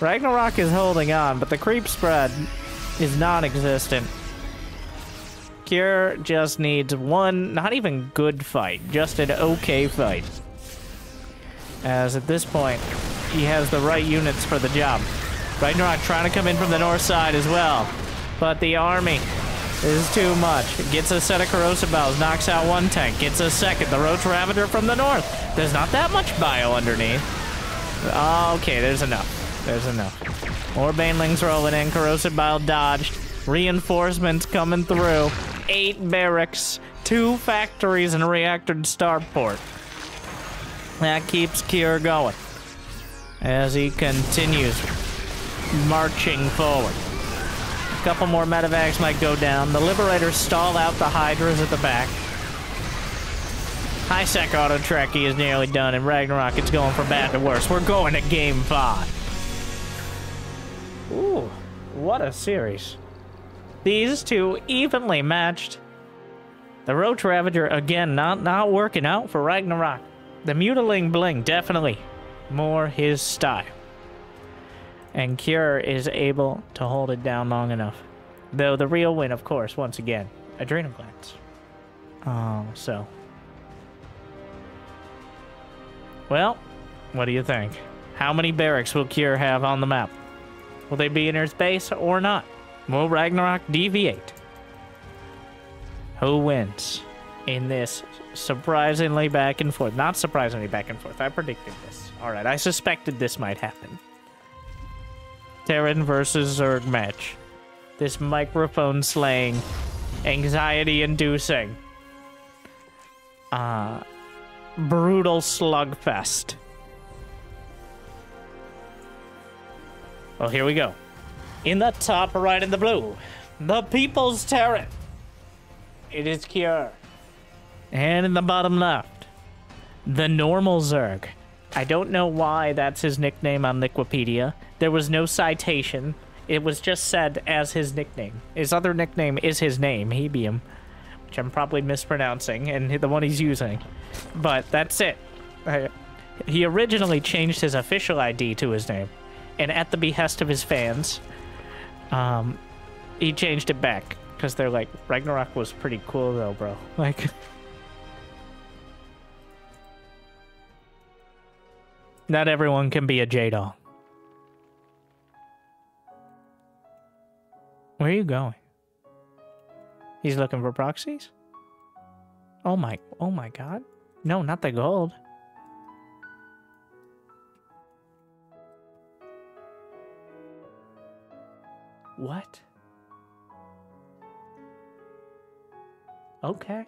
Ragnarok is holding on, but the creep spread is non-existent. Cure just needs one, not even good fight, just an okay fight. As at this point, he has the right units for the job. Ragnarok trying to come in from the north side as well, but the army is too much. Gets a set of corrosive bows, knocks out one tank, gets a second. The Roach Ravager from the north. There's not that much bio underneath. Okay, there's enough. There's enough. More Banelings rolling in, corrosive bio dodged. Reinforcements coming through. Eight barracks, two factories, and a reactor to starport. That keeps Cure going as he continues marching forward. A couple more medevacs might go down. The Liberators stall out the Hydras at the back. HiSec auto trekkie is nearly done, and Ragnarok is going from bad to worse. We're going to game five. Ooh, what a series. These two evenly matched. The Roach Ravager, again, not, not working out for Ragnarok. The Mutiling Bling, definitely more his style. And Cure is able to hold it down long enough. Though the real win, of course, once again, adrenal glands. Oh, so. Well, what do you think? How many barracks will Cure have on the map? Will they be in Earth base or not? Will Ragnarok deviate? Who wins in this surprisingly back and forth? Not surprisingly back and forth. I predicted this. All right, I suspected this might happen. Terran versus Zerg match. This microphone slaying, anxiety inducing, uh, brutal slugfest. Well, here we go. In the top right in the blue, the People's Terran. It is Cure. And in the bottom left, the normal Zerg. I don't know why that's his nickname on Wikipedia. There was no citation. It was just said as his nickname. His other nickname is his name, Hebium, which I'm probably mispronouncing, and the one he's using. But that's it. He originally changed his official I D to his name, and at the behest of his fans, Um, he changed it back because they're like, Ragnarok was pretty cool though, bro. Like, not everyone can be a J-Dog. Where are you going? He's looking for proxies? Oh my, oh my god. No, not the gold. What? Okay.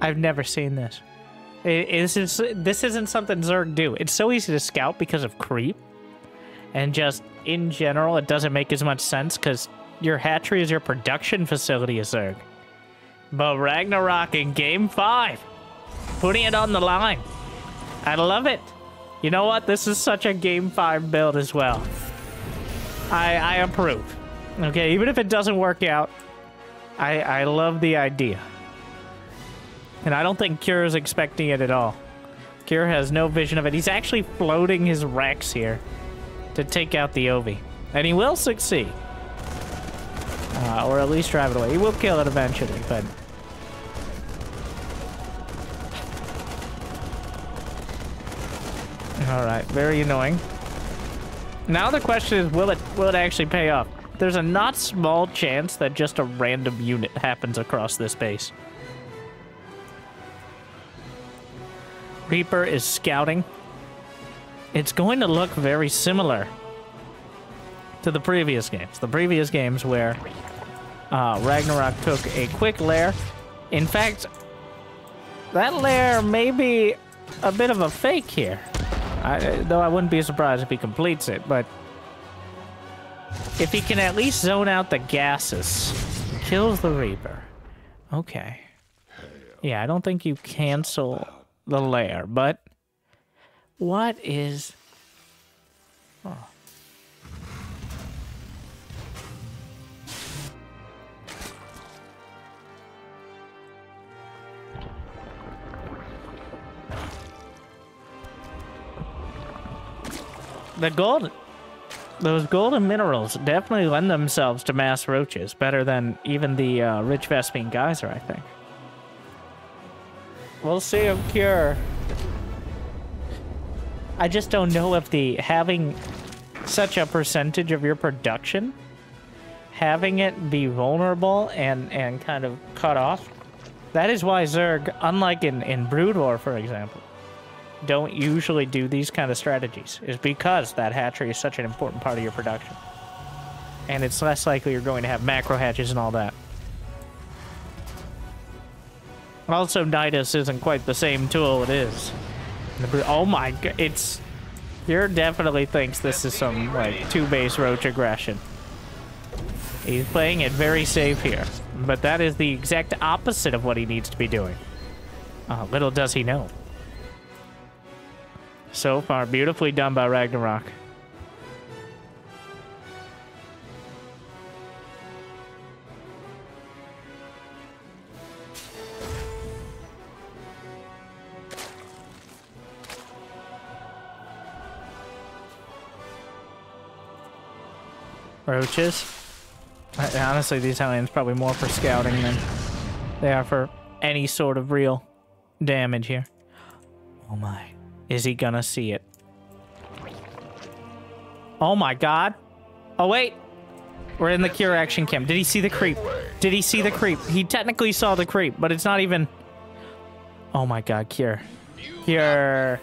I've never seen this. It, it's, it's, this isn't something Zerg do. It's so easy to scout because of creep. And just in general, it doesn't make as much sense because your hatchery is your production facility as Zerg. But Ragnarok in game five, putting it on the line. I love it. You know what? This is such a game five build as well. I, I approve. Okay, even if it doesn't work out, I, I love the idea. And I don't think Cure is expecting it at all. Cure has no vision of it. He's actually floating his Rex here to take out the Ovi. And he will succeed. Uh, or at least drive it away. He will kill it eventually, but... Alright, very annoying. Now the question is, will it will it actually pay off? There's a not small chance that just a random unit happens across this base. Reaper is scouting. It's going to look very similar to the previous games. The previous games where uh, Ragnarok took a quick lair. In fact, that lair may be a bit of a fake here. I, though I wouldn't be surprised if he completes it, but if he can at least zone out the gases, kills the Reaper. Okay. Yeah, I don't think you cancel the lair, but what is... Oh. The gold, those golden minerals definitely lend themselves to mass roaches better than even the uh, rich Vespine geyser, I think. We'll see him cure. I just don't know if the having such a percentage of your production, having it be vulnerable and, and kind of cut off. That is why Zerg, unlike in, in Brood War, for example, don't usually do these kind of strategies, is because that hatchery is such an important part of your production. And it's less likely you're going to have macro hatches and all that. Also, Nidus isn't quite the same tool it is. Oh my god, it's... Cure definitely thinks this is some, like, two-base roach aggression. He's playing it very safe here. But that is the exact opposite of what he needs to be doing. Uh, little does he know. So far, beautifully done by Ragnarok. Roaches. Honestly, these aliens probably more for scouting than they are for any sort of real damage here. Oh my. Is he gonna see it? Oh my god. Oh wait. We're in the Cure action cam. Did he see the creep? Did he see the creep? He technically saw the creep, but it's not even... Oh my god, Cure. Cure.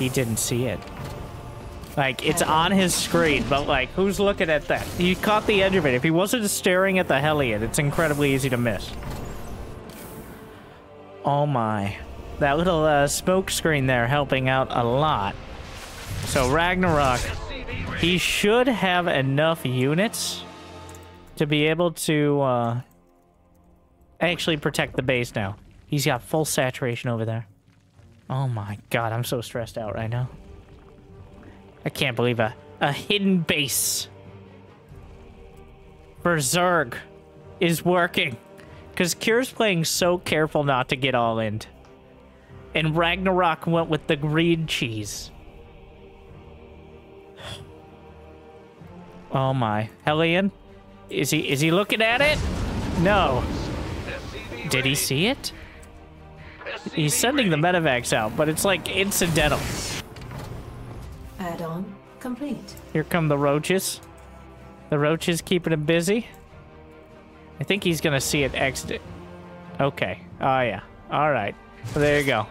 He didn't see it. Like, it's on his screen, but like, who's looking at that? He caught the edge of it. If he wasn't staring at the Hellion, it's incredibly easy to miss. Oh my. That little uh, smoke screen there helping out a lot. So Ragnarok, he should have enough units to be able to uh, actually protect the base now. He's got full saturation over there. Oh my god, I'm so stressed out right now. I can't believe a, a hidden base for Zerg is working. Because Cure's playing so careful not to get all in. And Ragnarok went with the green cheese. Oh my. Hellion? Is he is he looking at it? No. Did he see it? He's sending the medevacs out, but it's like incidental. Add-on complete. Here come the roaches. The roaches keeping him busy. I think he's gonna see it exit. Okay. Oh yeah. Alright. Well, there you go.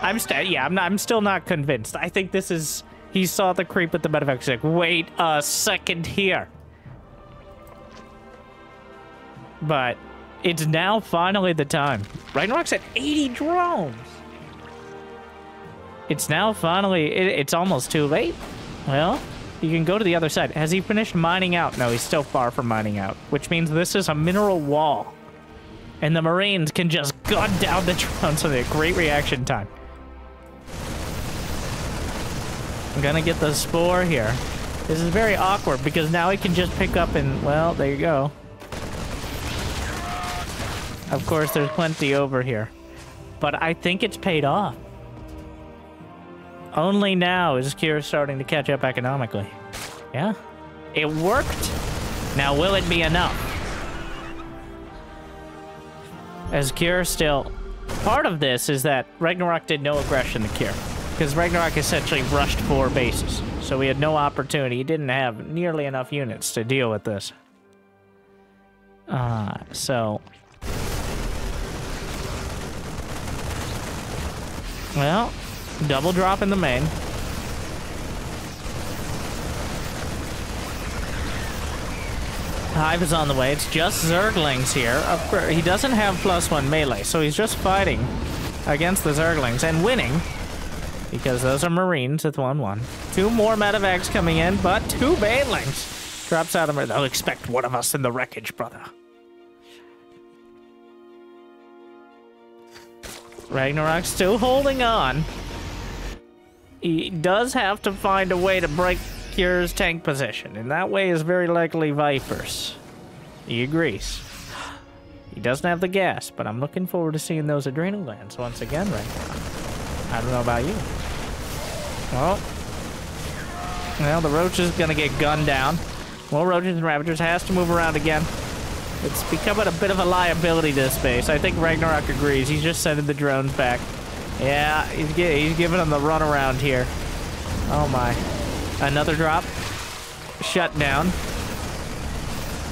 I'm st yeah, I'm not I'm still not convinced. I think this is he saw the creep with the medevac. He's like, wait a second here. But it's now finally the time. Ragnarok's at eighty drones. It's now finally it, it's almost too late. Well, you can go to the other side. Has he finished mining out? No, he's still far from mining out, which means this is a mineral wall. And the Marines can just gun down the drones with a great reaction time. I'm gonna get the Spore here. This is very awkward because now he can just pick up and, well, there you go. Of course, there's plenty over here. But I think it's paid off. Only now is Cure starting to catch up economically. Yeah. It worked. Now, will it be enough? As Cure still... Part of this is that Ragnarok did no aggression to Cure, because Ragnarok essentially rushed four bases, so we had no opportunity. He didn't have nearly enough units to deal with this. Uh, so... Well, double drop in the main. Hive is on the way. It's just Zerglings here. Of course, he doesn't have plus one melee, so he's just fighting against the Zerglings and winning, because those are Marines with one one. Two more medevacs coming in, but two Banelings. Drops out of... They'll expect one of us in the wreckage, brother. Ragnarok's still holding on. He does have to find a way to break Cure's tank position, and that way is very likely Vipers. He agrees. He doesn't have the gas, but I'm looking forward to seeing those adrenal glands once again right now. I don't know about you. Well, well, the Roach is going to get gunned down. Well, Roaches and Ravagers has to move around again. It's becoming a bit of a liability to this base. I think Ragnarok agrees. He's just sending the drones back. Yeah, he's, he's giving them the runaround here. Oh my. Another drop. Shut down.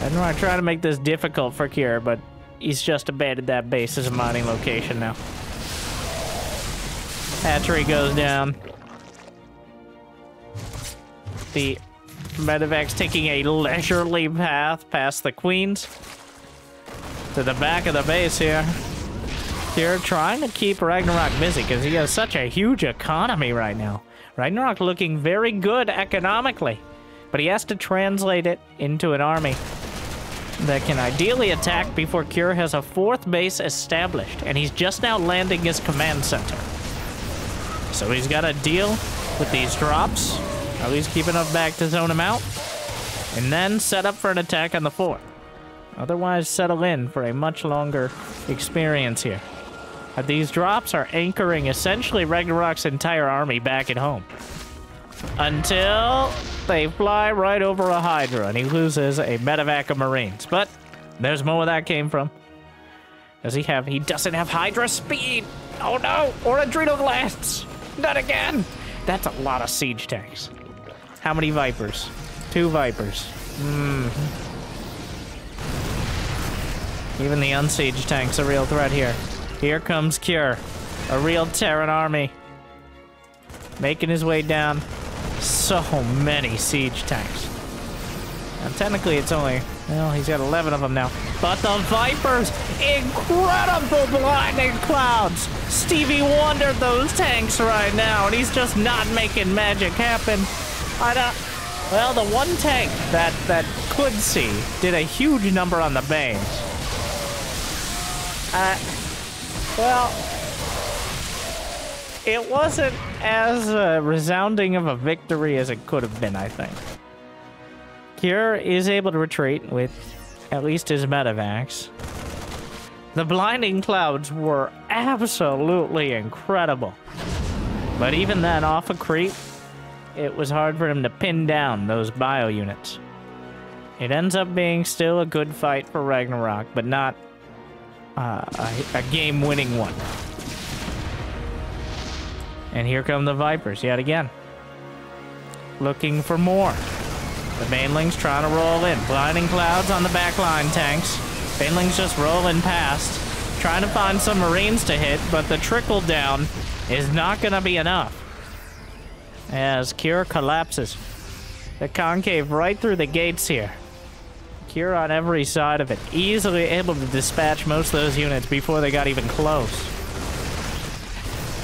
I don't want to try to make this difficult for Cure, but he's just abandoned that base as a mining location now. Hatchery goes down. The Medevac's taking a leisurely path past the Queens to the back of the base here. They're trying to keep Ragnarok busy because he has such a huge economy right now. Ragnarok looking very good economically, but he has to translate it into an army that can ideally attack before Cure has a fourth base established, and he's just now landing his command center. So he's got to deal with these drops. At least keep enough back to zone him out, and then set up for an attack on the fourth. Otherwise, settle in for a much longer experience here. But these drops are anchoring essentially Ragnarok's entire army back at home, until they fly right over a Hydra, and he loses a medevac of Marines. But there's more where that came from. Does he have... He doesn't have Hydra speed! Oh no! Or Adrenal Glands! Not again! That's a lot of siege tanks. How many Vipers? Two Vipers. Mm. Even the unsieged tank's a real threat here. Here comes Cure. A real Terran army. Making his way down. So many siege tanks. Now, technically it's only... Well, he's got eleven of them now. But the Vipers! Incredible blinding clouds! Stevie Wondered those tanks right now, and he's just not making magic happen. I don't... Well, the one tank that, that could see did a huge number on the Banes. Uh... Well, it wasn't as uh, resounding of a victory as it could have been, I think. Cure is able to retreat with at least his medevacs. The blinding clouds were absolutely incredible. But even then, off a creep, it was hard for him to pin down those bio units. It ends up being still a good fight for Ragnarok, but not... Uh, a, a game-winning one. And here come the Vipers yet again. Looking for more. The Banelings trying to roll in. Blinding clouds on the backline tanks. Banelings just rolling past. Trying to find some Marines to hit, but the trickle down is not going to be enough. As Cure collapses. The concave right through the gates here. Cure on every side of it, easily able to dispatch most of those units before they got even close.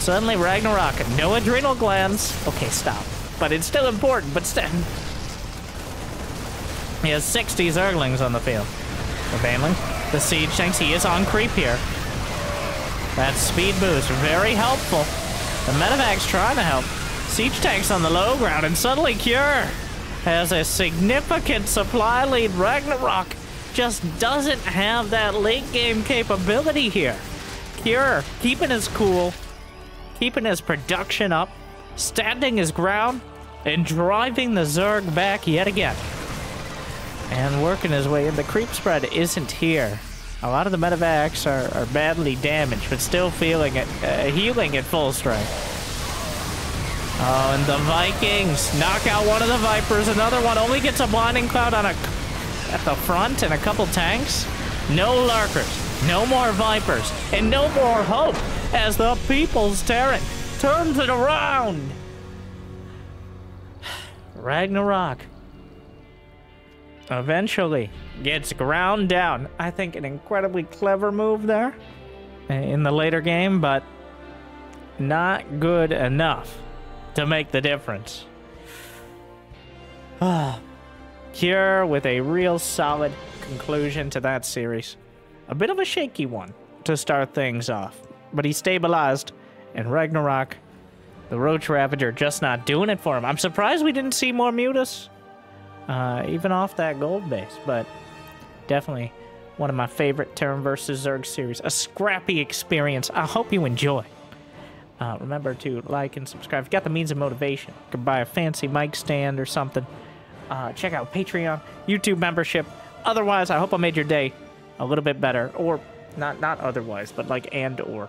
Suddenly Ragnarok, no adrenal glands. Okay, stop. But it's still important, but still. He has sixty Zerglings on the field. The Baneling, the siege tanks, he is on creep here. That speed boost, very helpful. The medevac's trying to help. Siege tanks on the low ground, and suddenly Cure has a significant supply lead. Ragnarok just doesn't have that late game capability here. Cure keeping his cool, keeping his production up, standing his ground and driving the Zerg back yet again. And working his way in. The creep spread isn't here. A lot of the medevacs are, are badly damaged, but still feeling it, uh, healing at full strength. Oh, and the Vikings knock out one of the Vipers. Another one only gets a blinding cloud on a, at the front and a couple tanks. No Lurkers, no more Vipers, and no more hope as the People's Terran turns it around. Ragnarok eventually gets ground down. I think an incredibly clever move there in the later game, but not good enough to make the difference. Cure with a real solid conclusion to that series. A bit of a shaky one to start things off, but he stabilized, and Ragnarok, the Roach Ravager, just not doing it for him. I'm surprised we didn't see more Mutas, uh, even off that gold base, but definitely one of my favorite Terran versus. Zerg series. A scrappy experience. I hope you enjoy. Uh, remember to like and subscribe. If you've got the means of motivation, you can buy a fancy mic stand or something. Uh, check out Patreon, YouTube membership. Otherwise, I hope I made your day a little bit better. Or not not otherwise, but like and or.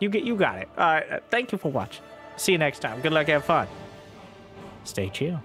You get you got it. Uh, thank you for watching. See you next time. Good luck. Have fun. Stay chill.